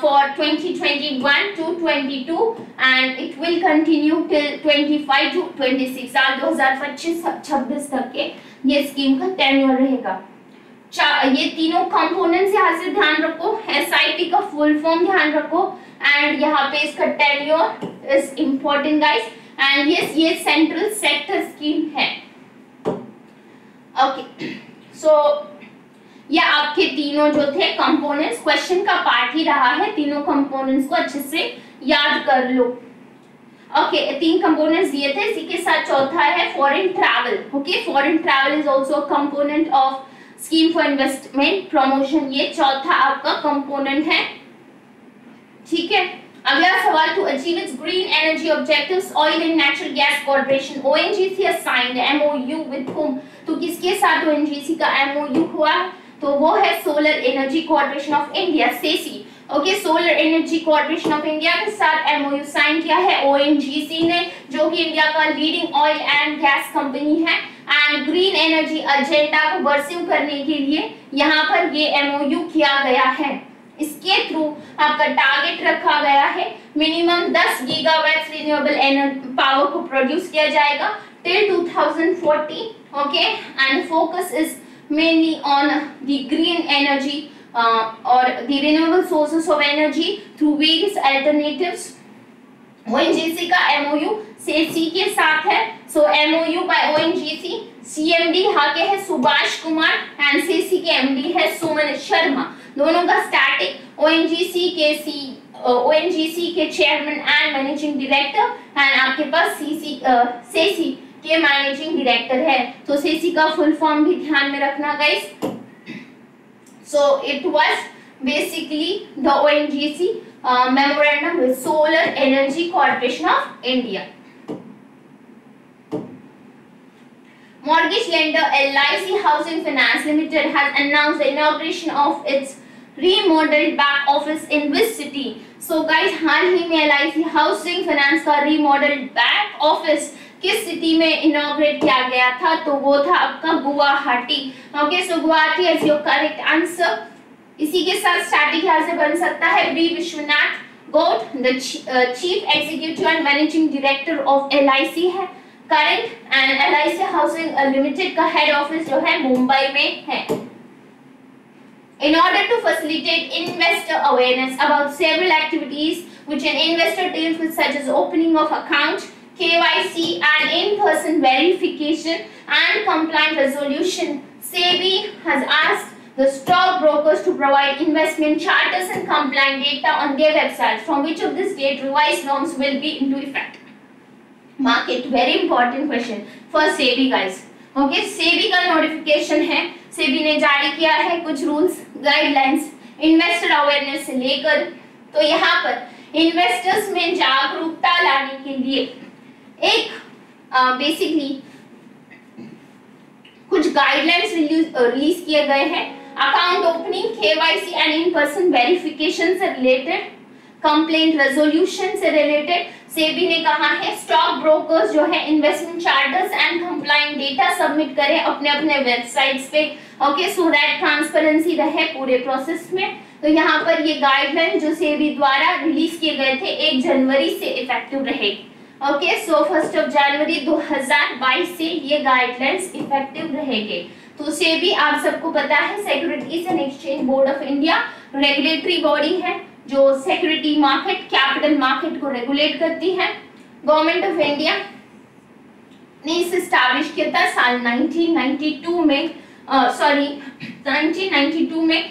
for 2021 to 22 and it will continue till 25 to 26 साल 2025-26 तक के ये स्कीम का टेन्योर रहेगा. ये तीनों कंपोनेंट्स यहाँ से ध्यान रखो, एसआईपी का फुल फॉर्म ध्यान रखो एंड यहाँ पे इसका tenure is important guys and yes ये सेंट्रल सेक्टर स्कीम है ओके. सो ये आपके तीनों जो थे कंपोनेंट्स क्वेश्चन का पार्ट ही रहा है. तीनों कंपोनेंट्स को अच्छे से याद कर लो ओके. तीन कंपोनेंट्स दिए थे, इसी के साथ चौथा है foreign travel okay. Foreign travel is also component of scheme for investment promotion. ये चौथा आपका कंपोनेंट है ठीक है. अगला सवाल, to achieve its green energy objectives oil and natural gas corporation ONGC has signed MOU with whom. तो किसके साथ ओएनजीसी का एमओयू हुआ? तो वो है solar energy corporation of India SECI okay. Solar energy corporation of India के साथ एमओयू साइन किया है ओएनजीसी ने जो कि इंडिया का leading oil and gas company है एंड ग्रीन एनर्जी एजेंडा को परस्यू करने के लिए यहाँ पर ये एमओयू किया गया है. इसके थ्रू आपका टारगेट रखा गया है minimum 10 gigawatt renewable energy power को प्रोड्यूस किया जाएगा till 2040 okay and focus is mainly on the green energy और the renewable sources of energy through various alternatives. ONGC का MOU सेसी के साथ है. So MOU by ONGC, CMD यहाँ के है सुभाष कुमार and सेसी के MD है सुमन शर्मा. दोनों का स्टैटिक ONGC के chairman and managing director and आपके पास सेसी के मैनेजिंग डायरेक्टर है. तो सेसी का फुल फॉर्म भी ध्यान में रखना guys. So it was basically the ONGC memorandum with Solar Energy Corporation of India. mortgage lender LIC Housing Finance Limited has announced the inauguration of its remodeled back office in which city? So guys, हाल ही में LIC Housing Finance का remodeled back office किस city में inaugurate किया गया था? तो वो था आपका Guwahati. Okay, so Guwahati is your correct answer. इसी के साथ स्टैटिक यहाँ से बन सकता है B Vishwanath Gaur the chief executive and managing director of LIC है current, and LIC housing limited का हेड ऑफिस जो है मुंबई में है। In order to facilitate investor awareness about several activities which an investor deals with, such as opening of account, KYC and in-person verification and complaint resolution, SEBI has asked the stockbrokers to provide investment charters and compliant data on their websites. From which of this date revised norms will be into effect? Market, very important question for SEBI guys. Okay, SEBI का notification है, SEBI ने जारी किया है कुछ rules guidelines investor awareness से लेकर। तो यहाँ पर इन्वेस्टर्स में जागरूकता लाने के लिए एक बेसिकली कुछ गाइडलाइंस रिलीज किए गए हैं। Account opening, KYC and in person verification से रिलेटेड, कंप्लेंट रेजोल्यूशन से रिलेटेड सेबी ने कहा है स्टॉक ब्रोकर्स जो है investment charters and complaint data submit करें अपने अपने वेबसाइट्स पे। ओके, सो दैट ट्रांसपेरेंसी रहे पूरे प्रोसेस में। तो यहाँ पर ये गाइडलाइन जो सेबी द्वारा रिलीज किए गए थे 1 जनवरी से इफेक्टिव रहेगी। ओके, सो 1 जनवरी 2022 से ये गाइडलाइंस इफेक्टिव रहेंगे। तो सेबी आप सबको पता है securities and exchange board of India regulatory body है जो सिक्योरिटी मार्केट कैपिटल मार्केट को रेगुलेट करती है। गवर्नमेंट ऑफ इंडिया ने इसे स्टैब्लिश किया था साल 1992 में, 1992 में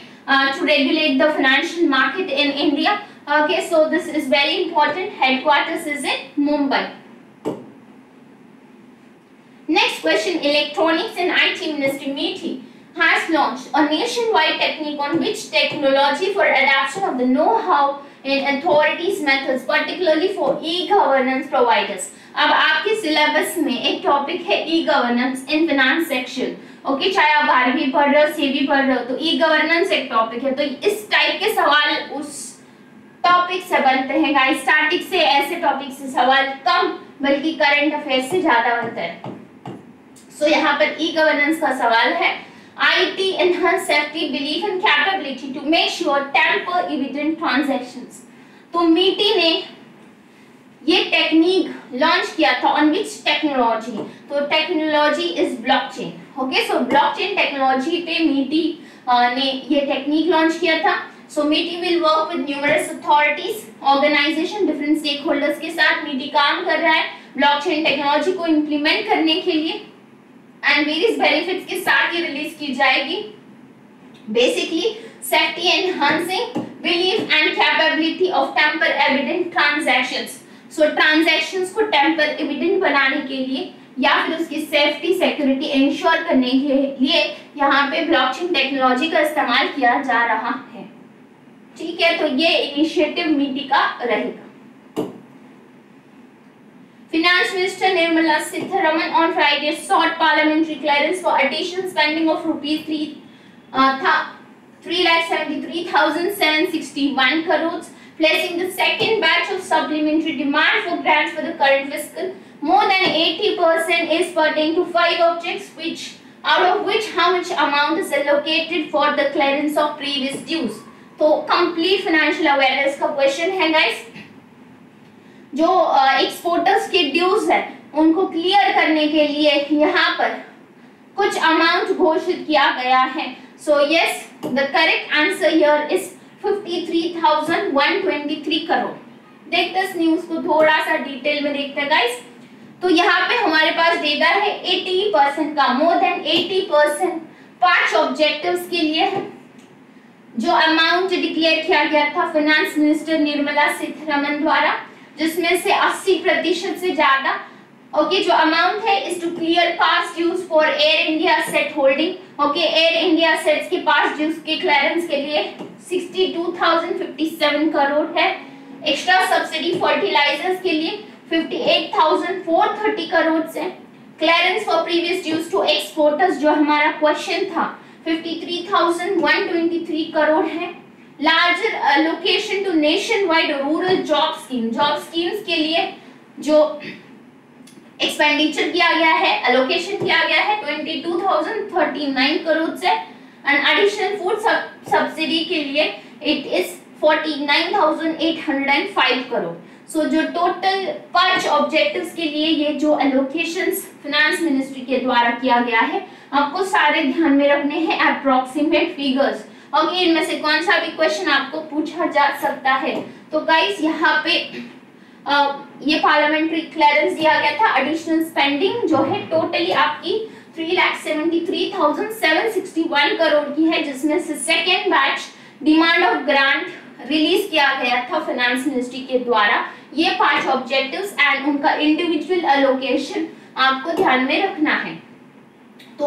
to regulate the financial market in India. Okay, so this is very important. Headquarters is in Mumbai. Next question: Electronics and IT Ministry has launched a nationwide technique on which technology for adaptation of the know-how in authorities methods, particularly for e-governance providers. अब आपके syllabus में एक topic है e-governance in finance section. Okay, चाहे आप 12वीं पढ़ रहे हो, 10वीं पढ़ रहे हो, तो e-governance एक topic है। तो इस type के सवाल उस टॉपिक से बनते हैं गाइस। स्टैटिक से ऐसे टॉपिक से सवाल कम बल्कि करंट अफेयर्स से ज्यादा बनते हैं। सो यहाँ पर ई गवर्नेंस का सवाल है। IT enhance safety belief and capability to make sure tamper evident transactions. तो मीटी ने ये टेक्निक लॉन्च किया था ऑन विच टेक्नोलॉजी। तो technology is blockchain. Okay, so blockchain technology पे मीटी ने ये टेक्निक लॉन्च किया था। So MITI will work with numerous authorities, organization, different stakeholders के साथ MITI काम कर रहा है ब्लॉकचेन टेक्नोलॉजी को इम्प्लीमेंट करने के लिए, एंड वेरियस बेनिफिट्स के साथ ये रिलीज की जाएगी। Basically safety enhancing belief and capability of tamper evident transactions. So transactions को टेम्पर एविडेंट बनाने के लिए या फिर उसकी सेफ्टी सिक्योरिटी इंश्योर करने के लिए यहाँ पे ब्लॉकचेन टेक्नोलॉजी का इस्तेमाल किया जा रहा है। ठीक है, तो ये इनिशिएटिव मीटी का रहेगा। Finance minister Nirmala Sitharaman on Friday sought parliamentary clearance for additional spending of rupees 3,73,761 crore, placing the second batch of supplementary demand for grants for the current fiscal. More than 80% is pertaining to 5 objects, which out of which how much amount is allocated for the clearance of previous dues. तो complete financial awareness का question है guys. जो exporters के dues है उनको clear करने के लिए यहाँ पर कुछ अमाउंट घोषित किया गया है। So yes, the correct answer here is 53,123 crore. देखते इस न्यूज को थोड़ा सा डिटेल में देखते हैं गाइस। तो यहाँ पे हमारे पास डेटा है 80% का, मोर देन 80% 5 ऑब्जेक्टिव्स के लिए है। जो अमाउंट डिक्लेयर किया गया था फाइनेंस मिनिस्टर निर्मला सीतारमण द्वारा, जिसमें से 80% से ज्यादा ओके जो अमाउंट है is to clear past dues for air India set holding. Okay, air India sets के पास्ट ड्यूज के क्लियरेंस के लिए 62,057 करोड़ है। एक्स्ट्रा सब्सिडी फर्टिलाइजर्स के लिए 58,430 करोड़ से, clearance for previous dues to exporters जो हमारा क्वेश्चन था 53,123 करोड़ है। Larger allocation to nation wide rural job scheme, job schemes के लिए जो एक्सपेंडिचर किया गया है, अलोकेशन किया गया है 22,039 करोड़ से, एंड एडिशनल फूड सब्सिडी के लिए इट इज 49,805 करोड़। सो जो टोटल 5 ऑब्जेक्टिव्स के लिए ये जो अलोकेशंस फाइनेंस मिनिस्ट्री के द्वारा किया गया है आपको सारे ध्यान में रखने हैं, अप्रोक्सीमेट फिगर्स, और इनमें से कौन सा भी क्वेश्चन आपको पूछा जा सकता है। तो गाइस यहाँ पे ये पार्लियामेंट्री क्लियरेंस दिया गया था। एडिशनल स्पेंडिंग जो है टोटली आपकी 3,73,761 करोड़ की है, जिसमें से second batch demand of grant release किया गया था फाइनेंस मिनिस्ट्री के द्वारा। ये 5 ऑब्जेक्टिव्स एंड उनका इंडिविजुअल अलोकेशन आपको ध्यान में रखना है। तो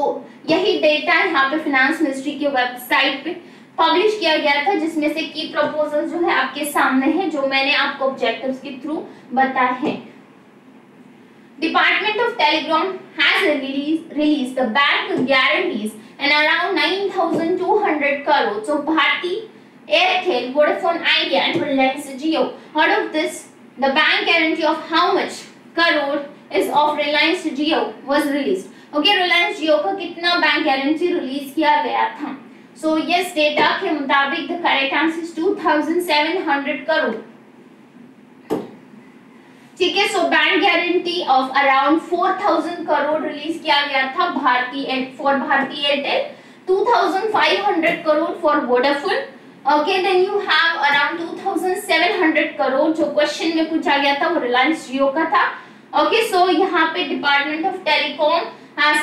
यही डेटा यहाँ पे फाइनेंस मिनिस्ट्री के वेबसाइट पे पब्लिश किया गया था, जिसमें से की प्रपोजल जो है आपके सामने है, जो मैंने आपको ऑब्जेक्टिव्स के थ्रू बताए हैं। Department of telegram has release the bank guarantees and around 9,200 crore. So Bharti Airtel Vodafone Idea and Reliance Jio, out of this the bank guarantee of how much crore is of Reliance Jio was released. Okay, Reliance Jio का कितना bank guarantee release किया गया था? So yes, data के मुताबिक the correct answer is 2,700 crore. ठीक है, so bank guarantee of around 4,000 crore release किया गया था Bharti Airtel, 2,500 crore for Vodafone. Okay, then you have around 2,700 crore जो क्वेश्चन में पूछा गया था वो रिलायंस जियो का था। ओके, सो यहाँ पे department of telecom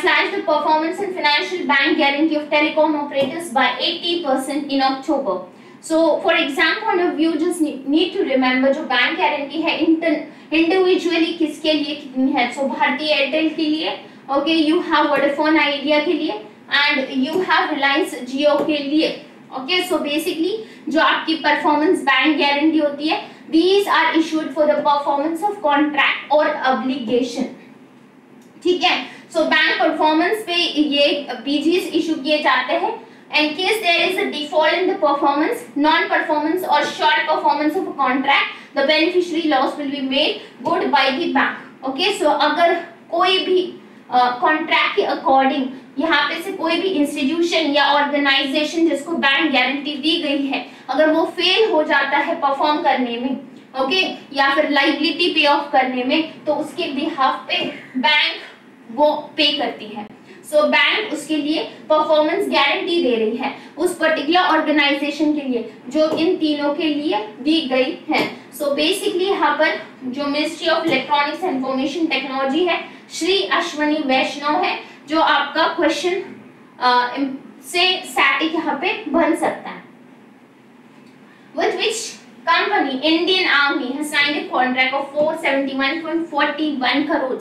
slashed the performance and financial bank guarantee of telecom operators by 80% in October. So, for exam point of view, just need to remember जो bank guarantee है individually किसके लिए कितनी है? So, भारतीय Airtel के लिए, okay, you have Vodafone Idea के लिए and you have Reliance Jio के लिए, okay. So basically जो आपकी performance bank guarantee होती है, these are issued for the performance of contract or obligation. ठीक है, सो बैंक परफॉर्मेंस पे ये बीजीज इशू किए जाते हैं। In case there is a default in the performance, non performance और short performance of a contract, the beneficiary loss will be made good by the bank. Okay, so अगर कोई भी contract के according यहाँ पे से कोई भी इंस्टीट्यूशन या ऑर्गेनाइजेशन जिसको बैंक गारंटी दी गई है, अगर वो फेल हो जाता है परफॉर्म करने में, ओके, या फिर लाइबिलिटी पे ऑफ करने में, तो उसके बिहाफ पे बैंक वो पे करती है। सो बैंक उसके लिए परफॉर्मेंस गारंटी दे रही है उस पर्टिकुलर ऑर्गेनाइजेशन के लिए जो इन तीनों के लिए दी गई है। सो बेसिकली यहाँ पर जो ministry of electronics and information technology है, श्री अश्वनी वैष्णव है, जो आपका क्वेश्चन से स्टैटिक यहाँ पे बन सकता है। With which company Indian Army has signed a contract of 471.41 crore.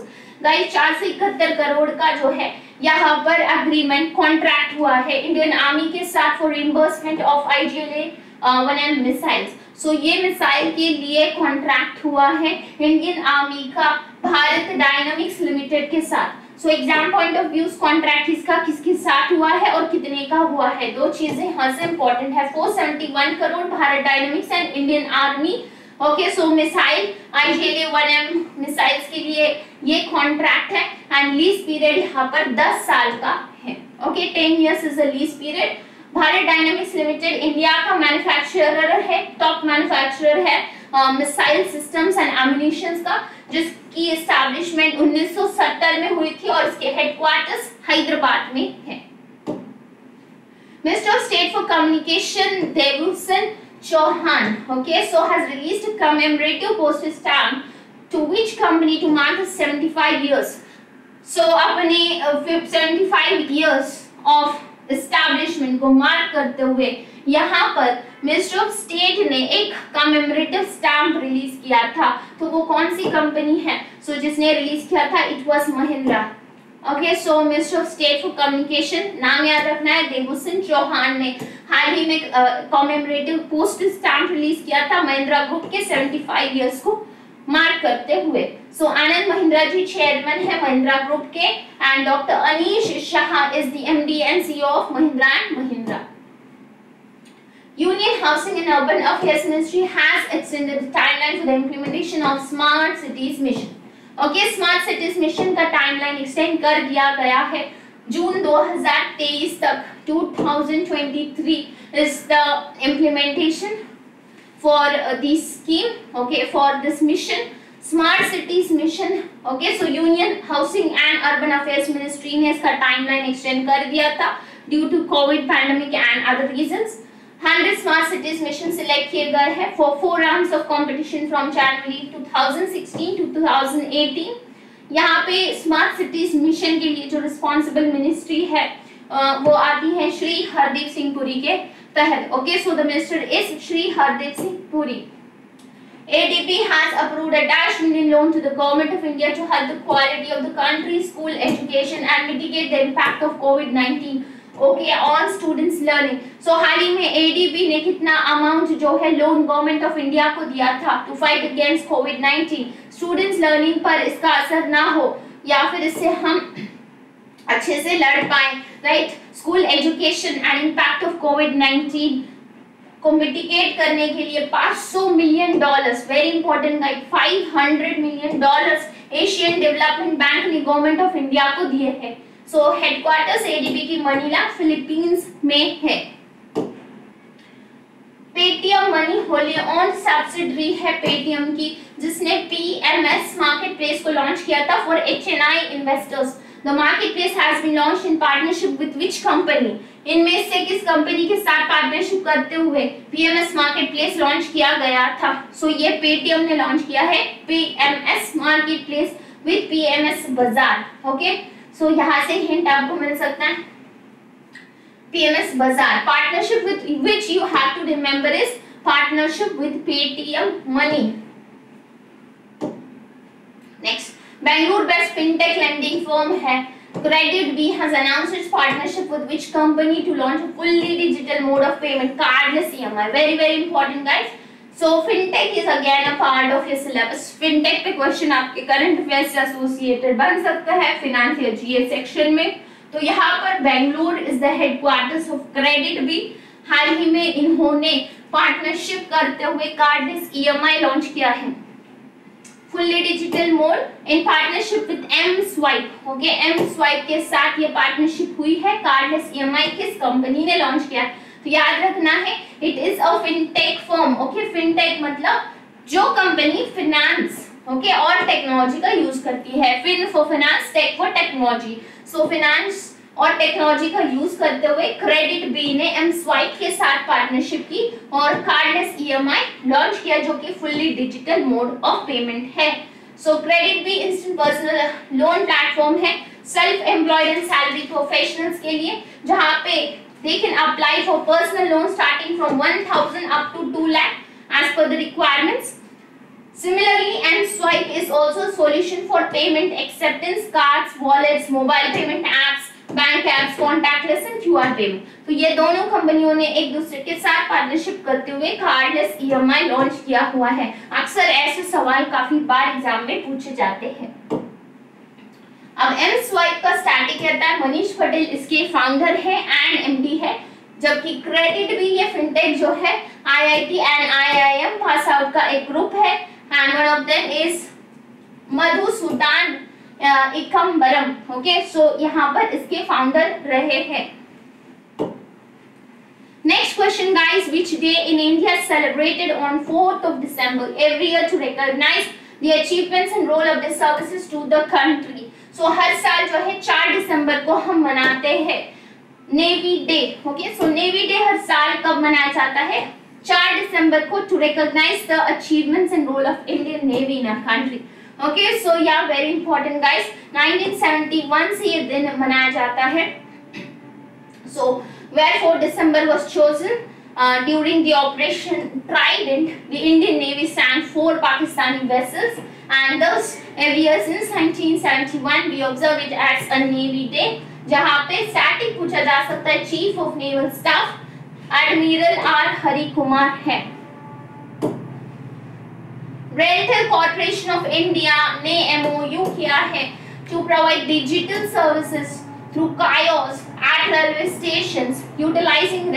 Guys 471 crore का जो है यहाँ पर एग्रीमेंट कॉन्ट्रैक्ट हुआ है इंडियन आर्मी के साथ for reimbursement of IGL-1 missiles. So ये मिसाइल के लिए कॉन्ट्रैक्ट हुआ है इंडियन आर्मी का भारत डायनामिक्स लिमिटेड के साथ। So exam point of views contract इसका किसके साथ हुआ है और कितने का हुआ है, दो चीजें यहाँ से इंपॉर्टेंट है। 471 crore Bharat dynamics and Indian army. Okay, so missile IGL-1M missiles के लिए ये कॉन्ट्रैक्ट है एंड लीज पीरियड यहाँ पर 10 साल का है। Okay, 10 years is a lease period. Bharat dynamics limited India का मैन्युफैक्चरर है, टॉप मैन्युफैक्चरर है मिसाइल सिस्टम्स एंड एम्यूनिशंस का, जिसकी एस्टैब्लिशमेंट 1970 में हुई थी और इसके हेडक्वार्टर्स हैदराबाद में है। Minister of state for communication Devbhushan Chauhan, okay, so has released a commemorative postage stamp to which company to mark 75 years. सो अपने 75 इयर्स ऑफ एस्टैब्लिशमेंट को मार्क करते हुए यहाँ पर मिनिस्ट्री ऑफ स्टेट ने एक कमेमोरेटिव स्टैम्प रिलीज किया था। तो वो कौन सी कंपनी है? सो जिसने रिलीज किया था it was Mahindra. Okay, so ministry of state for communication, नाम याद रखना है, देवभूषण चौहान ने हाल ही में कमेमोरेटिव पोस्ट स्टैम्प रिलीज किया था महिंद्रा ग्रुप के 75 इयर्स को मार्क करते हुए। So, आनंद महिंद्रा जी चेयरमैन है महिंद्रा ग्रुप के and doctor Anish Shah is the MD and CEO of Mahindra and Mahindra. Union Housing and Urban Affairs Ministry has extended the timeline for the implementation of Smart Cities Mission. Okay, Smart Cities Mission का timeline extend कर दिया गया है जून 2023 तक। 2023 is the implementation for this scheme. Okay, for this mission. Smart cities mission. Okay, so union housing and urban affairs ministry ने इसका timeline extend कर दिया था due to COVID pandemic and other reasons. 100 smart cities mission select किए गए हैं for 4 rounds of competition from January 2016 to 2018। यहाँ पे स्मार्ट सिटीज मिशन के लिए जो रिस्पॉन्सिबल मिनिस्ट्री है वो आती है श्री हरदीप सिंह पुरी के तहत। Okay, so the minister is Shri Hardeep Singh Puri. ADB has approved a $1 million loan to the government of India to help the quality of the country's school education and mitigate the impact of COVID-19 okay on students learning. So हाल ही में ADB ने कितना amount जो है loan government of India को दिया था to fight against COVID-19, students learning पर इसका असर ना हो या फिर इससे हम अच्छे से लड़ पाए, right. School education and impact of COVID-19 को मिटिगेट करने के लिए $500 million, very important guide, $500 million Asian development bank ने गवर्नमेंट ऑफ इंडिया को दिए हैं। सो हेडक्वार्टर्स एडीबी की मनीला फिलीपींस में है। Paytm money wholly owned subsidiary है पेटीएम की, जिसने PMS मार्केटप्लेस को लॉन्च किया था for HNI investors. The marketplace has been launched in partnership with which company? इनमें से किस कंपनी के साथ पार्टनरशिप करते हुए PMS marketplace लॉन्च किया गया था? So ये पेटीएम ने लॉन्च किया है PMS marketplace with PMS बाजार। Okay, so यहाँ से हिंट आपको मिल सकता है PMS बाजार। Partnership with which you have to remember is partnership with Paytm Money. Next. Bangalore based fintech lending firm hai Credit B has announced its partnership with which company to launch a fully digital mode of payment, cardless EMI, very important guys. So fintech is again a part of your syllabus. Fintech पे question आपके current affairs से associated बन सकता है finance या GA section में। तो यहाँ पर Bangalore is the headquarters of Credit B. हाल ही में इन्होंने partnership करते हुए cardless EMI launch किया है fully digital mode in partnership with M swipe. Okay, M swipe के साथ ये पार्टनरशिप हुई है। कार्डलेस EMI किस कंपनी ने लॉन्च किया है? तो याद रखना है it is a fintech firm. Okay, fintech मतलब जो कंपनी फिनेंस ओके और टेक्नोलॉजी का यूज करती है। Fin for finance, tech for technology. So finance और टेक्नोलॉजी का यूज करते हुए क्रेडिट बी ने M स्वाइप के साथ पार्टनरशिप की और कार्डलेस EMI लॉन्च किया जो कि fully digital mode of payment है। So credit B instant personal loan platform है self employed and salary professionals के लिए, जहां पे they can apply for personal loan starting from 1000 up to 2 lakh as per the requirements. Similarly, M swipe is also a solution for payment acceptance cards, wallets, mobile payment apps, bank apps, contactless and QR payment. तो ये दोनों कंपनियों ने एक दूसरे के साथ partnership करते हुए कार्डलेस EMI लॉन्च किया हुआ है। अक्सर ऐसे सवाल काफी बार एग्जाम में पूछे जाते हैं। अब M स्वाइप का स्टैटिक रहता है। मनीष पटेल इसके फाउंडर है एंड MD है, जबकि क्रेडिट भी ये फिनटेक जो है IIT and IIM pass out का एक ग्रुप है and one of them is Madhusudan Ekambaram. Okay, so यहाँ पर इसके फाउंडर रहे हैं। Next question guys, which day in India celebrated on 4th of December every year to recognise the achievements and role of the services to the country. So हर साल जो है 4 दिसंबर को हम मनाते हैं navy day. Okay, so navy Day हर साल कब मनाया जाता है? 4 दिसंबर को, to recognise the achievements and role of Indian navy in our country. Okay, so yeah very important guys, 1971 से ये दिन मनाया जाता है। So where 4 December was chosen during the operation Trident the Indian navy sank 4 Pakistani vessels and thus every year since 1971 we observe it as a navy day, जहां पे static पूछा जा सकता है। Chief of naval staff admiral R Hari Kumar है। Rental corporation of India ने MOU किया है to provide digital services through kiosks at railway stations utilizing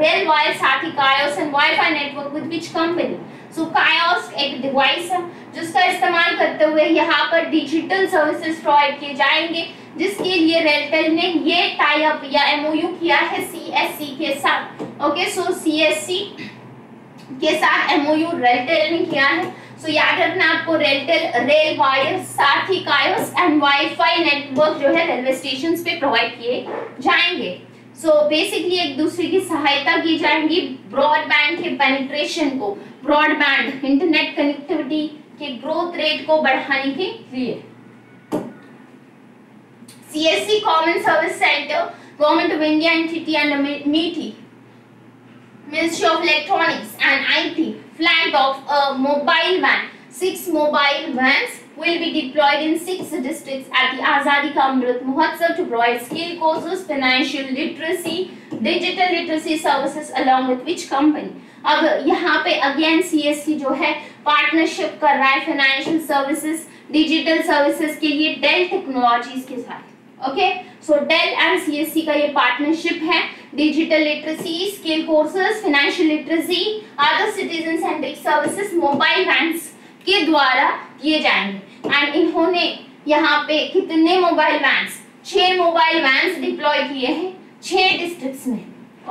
rail wires साथ ही kiosks and Wi-Fi network with which company? So kiosk एक device है जिसका इस्तेमाल करते हुए यहाँ पर डिजिटल सर्विसेज प्रोवाइड किए जाएंगे, जिसके लिए रेलटेल ने ये टाई अप या एमओयू किया है CSC के साथ। ओके, सो CSC के साथ एमओयू रेलटेल ने किया है। सो याद रखना आपको रेलटेल रेल वायर साथ ही कायोस्क एंड वाईफाई नेटवर्क जो है रेलवे स्टेशंस पे प्रोवाइड किए जाएंगे। सो बेसिकली एक दूसरे की सहायता की जाएंगी ब्रॉडबैंड के पेनिट्रेशन को, ब्रॉडबैंड इंटरनेट कनेक्टिविटी के ग्रोथ रेट को बढ़ाने के लिए। CSC common service centre government of India entity and MeitY Ministry of Electronics and IT flagged off a mobile van. 6 mobile vans will be deployed in 6 districts at the Azadi Ka Amrit Mahotsav to provide skill courses, financial literacy, digital literacy services along with which company? अब यहाँ पे again CSC जो है partnership कर रहा है financial services, digital services के लिए Dell Technologies के साथ। Okay, so Dell and CSC का ये पार्टनरशिप है digital literacy, skill courses, financial literacy, other citizen centric services mobile vans के द्वारा किए जाएंगे। एंड इन्होंने यहाँ पे कितने mobile vans, 6 mobile vans deploy किए हैं 6 डिस्ट्रिक्ट्स में।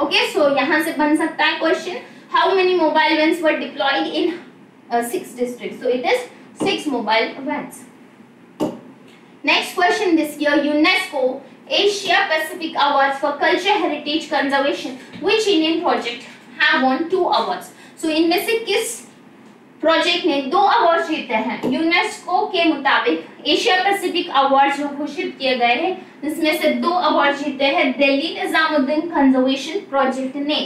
ओके, सो यहाँ से बन सकता है question how many mobile vans were deployed in 6 district, so it is 6 mobile vans. Next question this year UNESCO Asia Pacific Awards for Culture Heritage Conservation which Indian project have won 2 awards? So इनमें से किस project ने 2 award जीते हैं? UNESCO के मुताबिक Asia Pacific award जो घोषित किए गए हैं इसमें से 2 अवार्ड जीते हैं दिल्ली निजामुद्दीन कंजर्वेशन प्रोजेक्ट ने।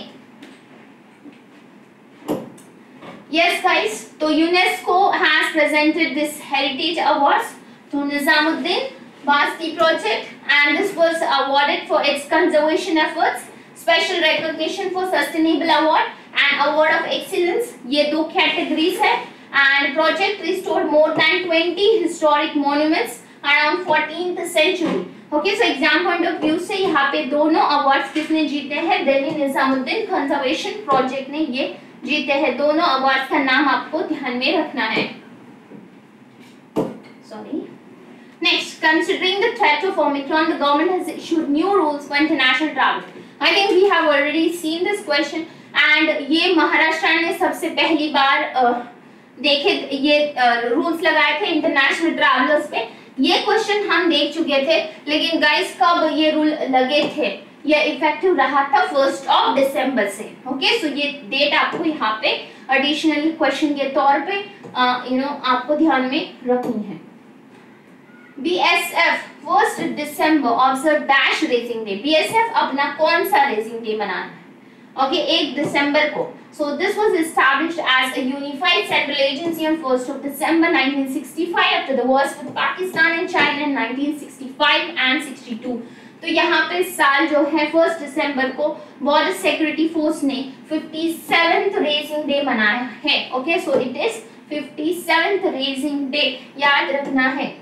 Yes guys, तो UNESCO has presented this heritage awards to Nizamuddin Basti project and this was awarded for its conservation efforts, special recognition for sustainable award and award of excellence, ये 2 categories है। and project restored more than 20 historic monuments around 14th century. Okay, so exam point of view से यहाँ पे दोनों awards किसने जीते हैं? Delhi Nizamuddin conservation project ने ये जीते हैं। दोनों awards का नाम आपको ध्यान में रखना है। Sorry. Next, considering the threat of Omicron, the government has issued new rules for international travel. I think we have already seen this question, and ये महाराष्ट्र ने सबसे पहली बार देखे ये rules लगाए थे international travelers पे। ये question हम देख चुके थे, लेकिन guys कब ये rule लगे थे? ये effective रहा था 1 December से। Okay, so ये date आपको यहाँ पे additional question के तौर पे आपको ध्यान में रखनी है। BSF 1 December observe dash racing day. BSF अपना कौन सा racing day मना रहा है? Okay, 1 December को। So this was established as a unified central agency on 1 December 1965 after the wars with Pakistan and China in 1965 and 62. तो यहाँ पे साल जो है 1 December को बॉर्डर सिक्योरिटी फोर्स ने 57th रेसिंग डे मनाया है। Okay, so it is 57th raising day, याद रखना है।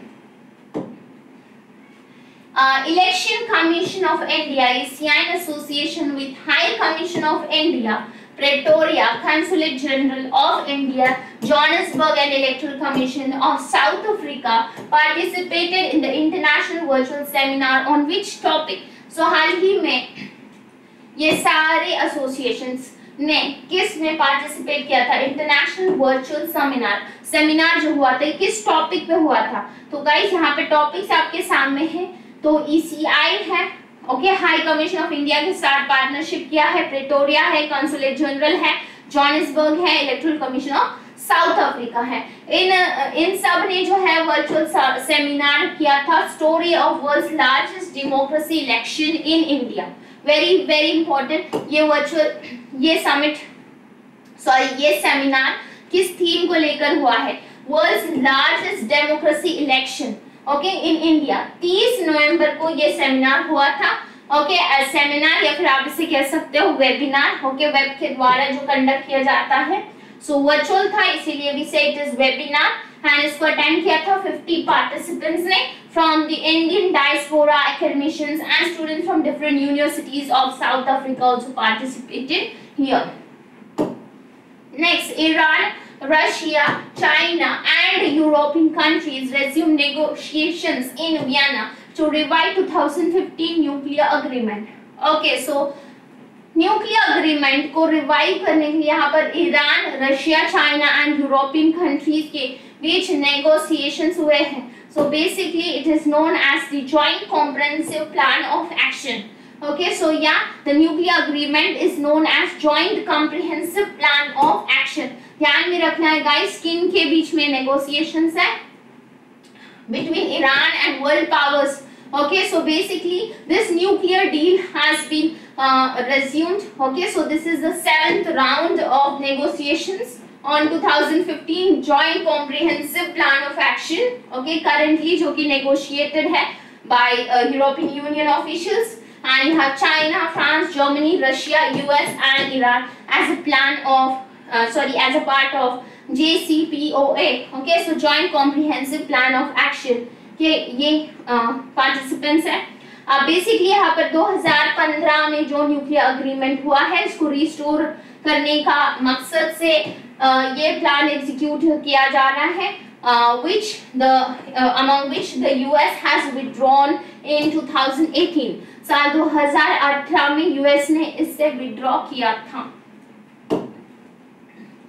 Election Commission of India is in association with High Commission of India, Pretoria, Consulate General of India, Johannesburg and Electoral Commission of South Africa participated in the international virtual seminar on which topic? So हाल ही में ये सारे associations ने किस में participate किया था? इंटरनेशनल वर्चुअल सेमिनार जो हुआ था किस टॉपिक पे हुआ था? तो गाइस यहाँ पे टॉपिक्स आपके सामने हैं, तो ECI है, okay, high commission of India के साथ पार्टनरशिप किया है, प्रेटोरिया है, कॉन्सुलेट जनरल है, जोहान्सबर्ग है, electoral commission of South Africa है। इन सब ने जो है वर्चुअल सेमिनार किया था story of world's largest democracy election in India. Very very important. ये वर्चुअल ये सेमिनार किस थीम को लेकर हुआ है? World's largest democracy election, okay, in India. 30 नवंबर को ये सेमिनार हुआ था। ओके, सेमिनार या फिर आप इसे कह सकते हो वेबिनार, ओके, वेब के द्वारा जो कंडक्ट किया जाता है। सो वर्चुअल था इसीलिए we say it is webinar and इसको अटेंड किया था 50 पार्टिसिपेंट्स ने from the Indian diaspora academicians and students from different universities of South Africa also participated here. Next, Iran, Russia, China and European countries resumed negotiations in Vienna to revive 2015 nuclear agreement. Okay, so nuclear agreement को revive करने के लिए यहाँ पर Iran, Russia, China and European countries के बीच negotiations हुए हैं. So basically it is known as the Joint Comprehensive Plan of Action. Okay, so yeah, the nuclear agreement is known as Joint Comprehensive Plan of Action. ध्यान में रखना है guys, किन के बीच में नेगोशिएशंस है? Between Iran and world powers. Okay, so basically this nuclear deal has been resumed. Okay, so this is the 7th round of negotiations on 2015 joint comprehensive plan of action. Okay, currently जो कि negotiated है by European Union officials and you have China, France, Germany, Russia, US and Iran as a plan of as a part of JCPOA. okay, so joint comprehensive plan of action के ये participants हैं. basically यहाँ पर 2015 में जो nuclear agreement हुआ है इसको restore करने का मकसद से ये plan execute किया जा रहा है, among which the US has withdrawn in 2018. साल 2018 में यूएस ने इससे विड्रॉ किया था.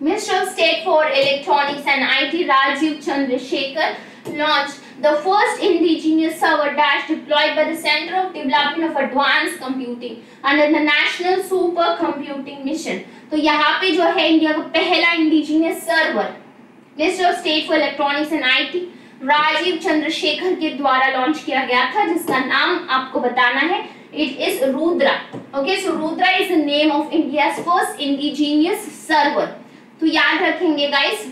Minister of state for electronics and IT Rajeev Chandrasekhar launch the first indigenous server dash deployed by the centre of development of advance computing under the national super computing mission. तो यहाँ पे जो है इंडिया का पहला indigenous server minister of state for electronics and IT Rajeev Chandrasekhar के द्वारा launch किया गया था, जिसका नाम आपको बताना है, it is Rudra. Okay, so Rudra is the name of India's first indigenous server. तो याद रखेंगे गाइस,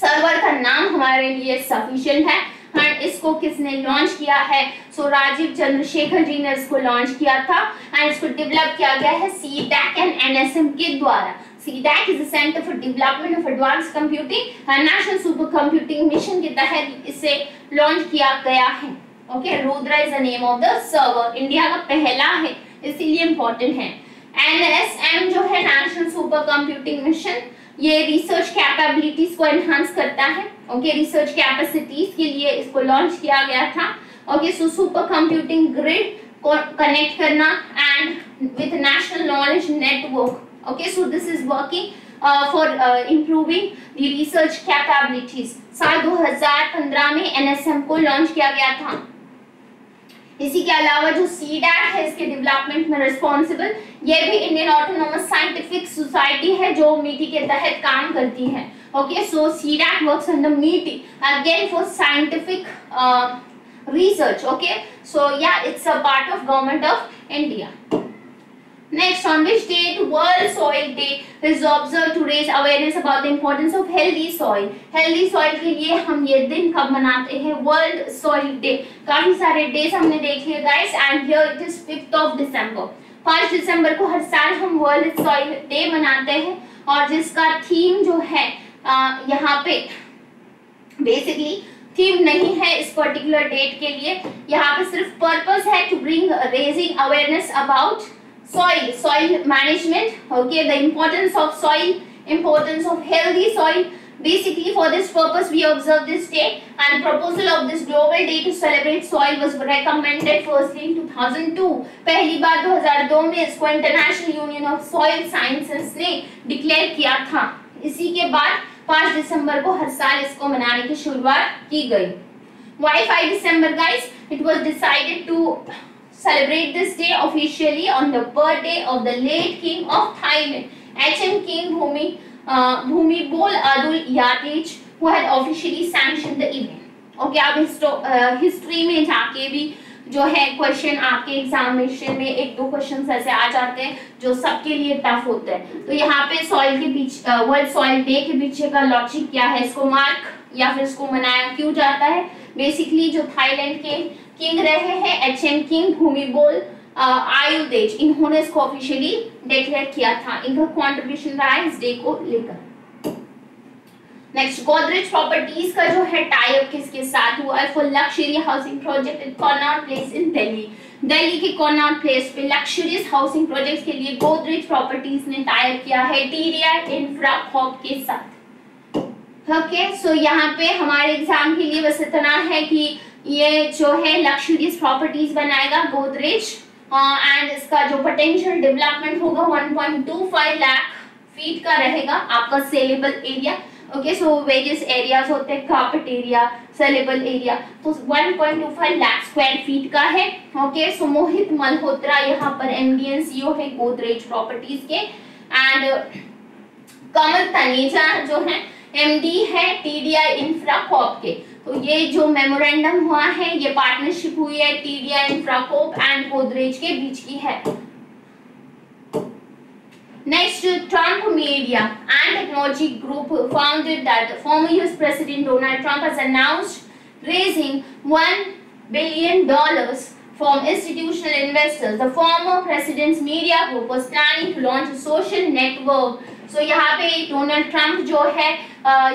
सर्वर का नाम हमारे लिए सफिशिएंट है और इसको किसने लॉन्च किया है? सो राजीव चंद्रशेखर जी ने इसको लॉन्च किया था एंड इसको डेवलप किया गया है सीडैक एंड एनएसएम के द्वारा. CDAC is a Center for Development of Advanced Computing and National Super Computing Mission के तहत इसे लॉन्च किया गया है. Okay, Rudra is the name of the server, India का पहला है इसीलिए इम्पोर्टेंट है. NSM जो है नेशनल सुपर कंप्यूटिंग मिशन, ये रिसर्च कैपेबिलिटीज को एनहांस करता है. ओके, रिसर्च कैपेसिटीज के लिए इसको लॉन्च किया गया था. Okay, so super computing grid को कनेक्ट करना and with national knowledge network. Okay, so this is working for improving the research capabilities. साल 2015 में NSM को लॉन्च किया गया था. इसी के अलावा जो CDAC है इसके डेवलपमेंट में रिस्पॉन्सिबल ये भी इंडियन ऑटोनोमस साइंटिफिक सोसाइटी है जो MITI के तहत काम करती है. Okay, so CDAC works under MITI again for scientific research. Okay, so yeah, it's a part of government of India. Next, on which date World Soil Day is observed to raise awareness about the importance of healthy soil? Healthy soil के लिए हम ये दिन कब मनाते हैं? World Soil Day. काफी सारे days हमने देखे guys and here it is 5th of December. 5 दिसंबर को हर साल हम World Soil Day मनाते हैं और जिसका थीम जो है यहाँ पे basically थीम नहीं है इस पर्टिकुलर डेट के लिए, यहाँ पे सिर्फ पर्पस है to bring raising awareness about soil management. okay, the importance of soil, importance of healthy soil. basically for this purpose we observe this day and proposal of this global day to celebrate soil was recommended firstly in 2002. पहली बार 2002 में इसको international union of soil sciences ने declare किया था. इसी के बाद 5 दिसंबर को हर साल इसको मनाने की शुरुआत की गई. why 5 December guys? it was decided to celebrate this day officially on the birthday of the late king of Thailand, HM King Bhumibol Adul Yatich, who had officially sanctioned the event. Okay, आप history में जाके भी जो है question आपके examination में एक दो क्वेश्चन ऐसे आ जाते हैं जो सबके लिए टफ होते हैं. तो यहाँ पे सॉइल के पीछे, वर्ल्ड सॉइल डे के पीछे का लॉजिक क्या है? इसको मार्क या फिर इसको मनाया क्यों जाता है? बेसिकली जो थाईलैंड के किंग रहे हैं एचएम किंग भूमिबोल आयुर्देज, इन्होंने इसको ऑफिशियली डिक्लेयर किया था. इनका कॉन्ट्रीब्यूशन रहा है इस डे को लेकर. नेक्स्ट गोदरेज प्रॉपर्टीज का जो है टाई अप किसके साथ हुआ है for luxury housing project in Connaught place in Delhi. Delhi के कॉनॉट प्लेस पे लग्जरियस हाउसिंग प्रोजेक्ट्स के लिए गोदरेज प्रॉपर्टीज ने टाई अप किया है टीडीआई इंफ्रा कॉर्प के साथ। ओके सो यहाँ पे हमारे एग्जाम के लिए बस इतना है कि ये जो है लग्जरियस प्रॉपर्टीज बनाएगा गोदरेज एंड इसका जो पोटेंशियल डेवलपमेंट होगा 1.25 लाख फीट का रहेगा आपका saleable area. Okay so various areas होते हैं कार्पेट एरिया सेलेबल एरिया तो 1.25 लाख स्क्वायर फीट का है। ओके सो मोहित मल्होत्रा यहाँ पर एमडी सीईओ है गोदरेज प्रॉपर्टीज के एंड कमल तनेजा जो है एमडी है टीडीआई इंफ्रा कॉर्प के। तो ये जो मेमोरेंडम हुआ है ये पार्टनरशिप हुई है TDI infra corp and Godrej के बीच की है। Next, Trump Media and Technology Group founded that the former U.S. President Donald Trump has announced raising $1 billion from institutional investors. The former president's media group was planning to launch a social network. So, यहाँ पे Donald Trump जो है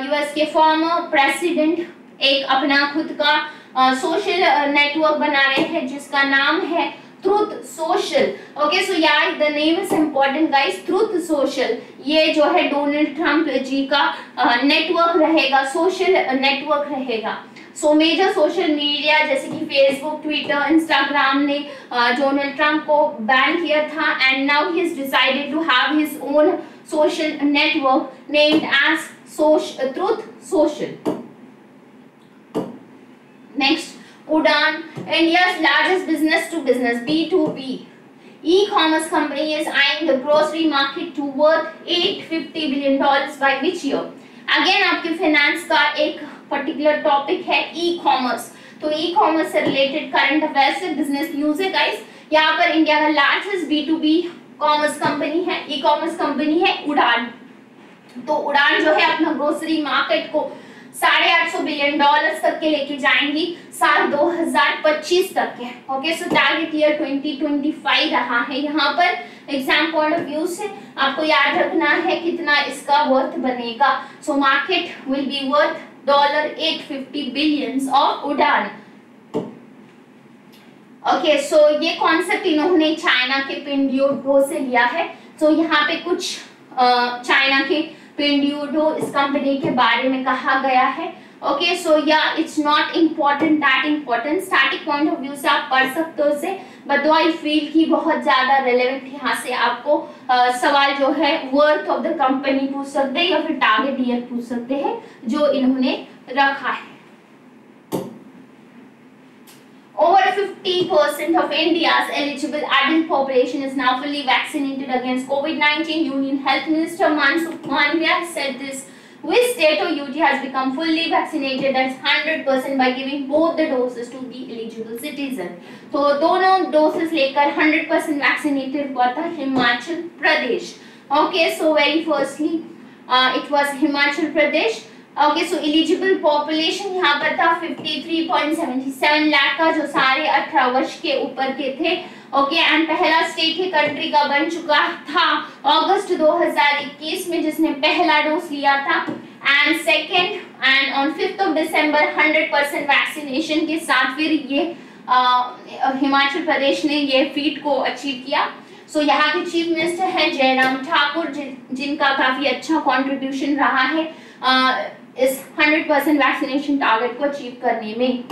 U.S. के former president एक अपना खुद का social network बना रहे हैं जिसका नाम है Truth Social, okay, so यार the name is important guys, Truth Social, ये जो है डोनाल्ड ट्रंप जी का नेटवर्क रहेगा, सोशल नेटवर्क रहेगा। सो मेजर सोशल मीडिया जैसे कि फेसबुक, ट्विटर, इंस्टाग्राम ने डोनाल्ड ट्रंप को बैन किया था and now he is decided to have his own social network named as Truth Social। Next Udan, India's largest business-to-business (B2B) e-commerce company is eyeing the grocery market to worth $850 billion by which year? Again, आपके finance का एक particular topic है e-commerce, तो e-commerce से related current affairs से business news है guys। यहाँ पर इंडिया का largest B2B commerce company है, e-commerce company है Udan। तो Udan जो है अपना grocery market को $850 बिलियन तक के लेके जाएंगी साल 2025 तक के। ओके सो टारगेट ईयर 2025 रहा है। यहाँ पर एग्जाम पॉइंट ऑफ व्यू से आपको याद रखना है कितना इसका वर्थ बनेगा। So market will be worth $850 billion of Udaan. Okay so ये कॉन्सेप्ट इन्होंने चाइना के पिंडियोडो से लिया है। सो यहाँ पे कुछ चाइना के पिंडियोडो इस कंपनी के बारे में कहा गया है। Okay so yeah it's not important that important static point of view से आप पढ़ सकते हो इसे बट आई फील की बहुत ज्यादा रेलेवेंट यहाँ से आपको सवाल जो है वर्थ ऑफ द कंपनी पूछ सकते हैं या फिर टारगेट ईयर पूछ सकते हैं जो इन्होंने रखा है। Over 50% of India's eligible adult population is now fully vaccinated against COVID-19. Union Health Minister Manpreet Vohra said this. With state or UT has become fully vaccinated at 100% by giving both the doses to the eligible citizen. So, दोनों doses लेकर 100% vaccinated हुआ था Himachal Pradesh. Okay, so very firstly, it was Himachal Pradesh. Okay so eligible population यहाँ पर था 53.77 लाख का जो सारे 18 वर्ष के ऊपर के थे। ओके एंड पहला स्टेट ही कंट्री का बन चुका था अगस्त 2021 में जिसने पहला डोज लिया था एंड सेकंड एंड ऑन 5 दिसंबर 100% वैक्सीनेशन के साथ फिर ये हिमाचल प्रदेश ने ये फीट को अचीव किया। सो यहाँ के चीफ मिनिस्टर हैं जयराम ठाकुर जिनका काफी अच्छा कॉन्ट्रीब्यूशन रहा है इस 100% वैक्सीनेशन टारगेट को अचीव करने में।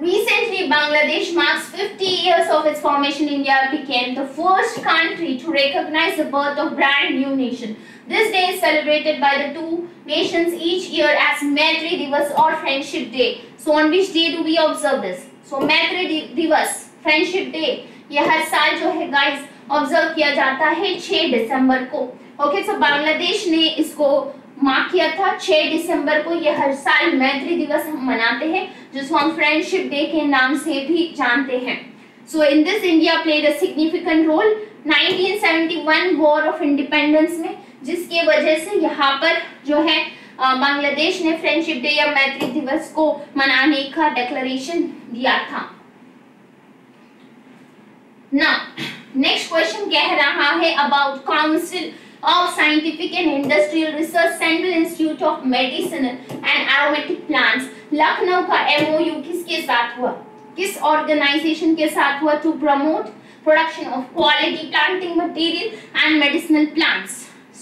Recently, Bangladesh marks 50 years of its formation. India became the first country to recognize the birth of brand new nation. This day is celebrated by the two nations each year as Maiत्री Divas or Friendship Day. So, on which day do we observe this? So, Maiत्री Divas, Friendship Day, यह हर साल जो है guys observe किया जाता है 6 दिसंबर को। Okay so Bangladesh ने इसको मार्क किया था 6 दिसंबर को। ये हर साल मैत्री दिवस हम मनाते हैं जिसको हम फ्रेंडशिप डे के नाम से भी जानते हैं। So in this India played a significant role 1971 war of independence में जिसके वजह से यहाँ पर जो है बांग्लादेश ने फ्रेंडशिप डे या मैत्री दिवस को मनाने का डिक्लेरेशन दिया था। ना नेक्स्ट क्वेश्चन कह रहा है about council of Scientific and Industrial Research Central Institute of Medicinal and Aromatic Plants Lucknow का MOU किसके साथ हुआ, किस ऑर्गेनाइजेशन के साथ हुआ? To promote production of quality planting material and medicinal plants.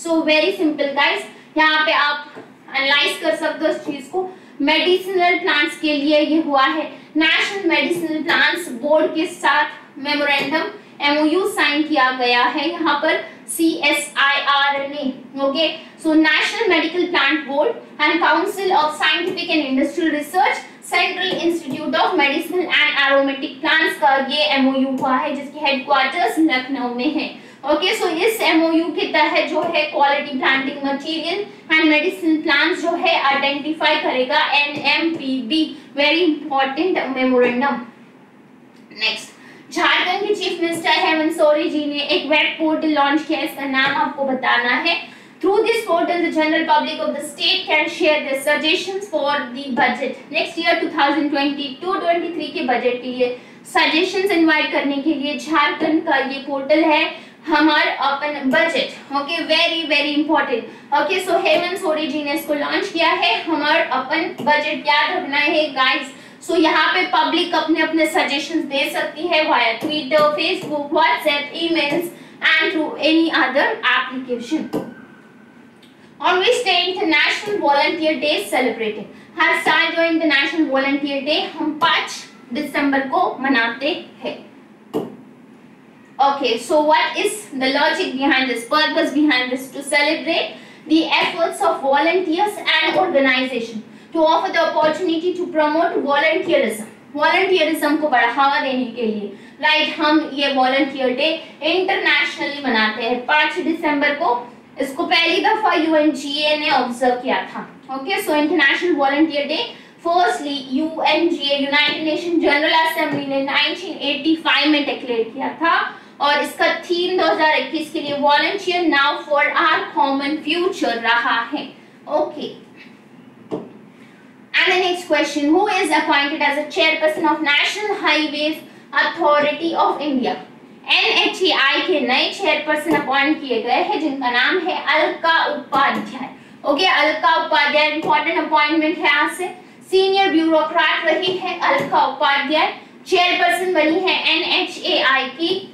So very simple guys, यहाँ पे आप एनालाइज कर सकते हो इस चीज को। मेडिसिनल प्लांट्स के लिए ये हुआ है। नेशनल मेडिसिनल प्लांट्स बोर्ड के साथ मेमोरेंडम MOU साइन किया गया है यहाँ पर CSIR ने। Okay, so national medical plant board and council of scientific and industrial research central institute of medicinal and aromatic plants का ये MOU हुआ है, जिसके हेडक्वार्टर्स लखनऊ में है। ओके, सो इस MOU के तहत जो है quality planting material and medicinal plants जो है आइडेंटिफाई करेगा NMPB। Very important memorandum. Next, Jharkhand के चीफ मिनिस्टर हेमंत सोरेन जी ने एक वेब पोर्टल लॉन्च किया, इसका नाम आपको बताना है। Through this portal, the general public of the state can share their suggestions for the budget. Next year 2022-23 के budget के लिए suggestions invite करने के लिए झारखंड का ये portal है, Hamar Apan budget. Okay, very very important. Okay, so Hemant Soren ji ने इसको लॉन्च किया है, हमार अपन बजट। याद रखना है गाइस। सो यहाँ पे पब्लिक अपने अपने सजेशंस दे सकती है via Twitter, Facebook, WhatsApp, emails and through any other application. On which day International Volunteer Day celebrated? हर साल जो इंटरनेशनल वॉलंटियर डे हम 5 दिसंबर को मनाते हैं। Okay, so what is the logic behind this, purpose behind this? To celebrate the efforts of volunteers and organization to offer the opportunity to promote volunteerism, volunteerism को बढ़ावा देने के लिए, right, हम ये volunteer day internationally मनाते हैं। 5 दिसंबर को इसको पहली दफा UNGA ने ऑब्जर्व किया था। Okay, so International Volunteer Day firstly UNGA United Nation General assembly ने 1985 में डिक्लेयर किया था, और इसका थीम 2021 के लिए volunteer now for our common future रहा है। Okay, and the next question, who is appointed as a chairperson of national highways authority of India? NHAI के नए चेयरपर्सन अपॉइंट किए गए हैं, जिनका नाम है Alka Upadhyay. Okay, Alka Upadhyay important appointment है। यहाँ से सीनियर ब्यूरोक्रेट रही है अलका उपाध्याय, चेयरपर्सन बनी है NHAI की।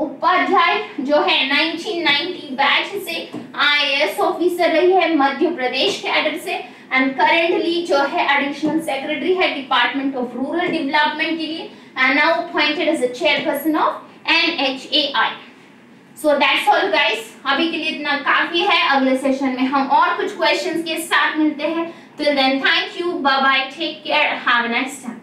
उपाध्याय जो है 1990 बैच से IAS ऑफिसर रही है मध्य प्रदेश के एडर से, एंड करेंटली जो है एडिशनल सेक्रेटरी है डिपार्टमेंट ऑफ रूरल डेवलपमेंट के लिए, and now appointed as a chairperson of NHAI। So that's all guys, अभी के लिए इतना काफी है। अगले सेशन में हम और कुछ क्वेश्चंस के साथ मिलते हैं। Till then, thank you, bye bye, take care, have a nice day.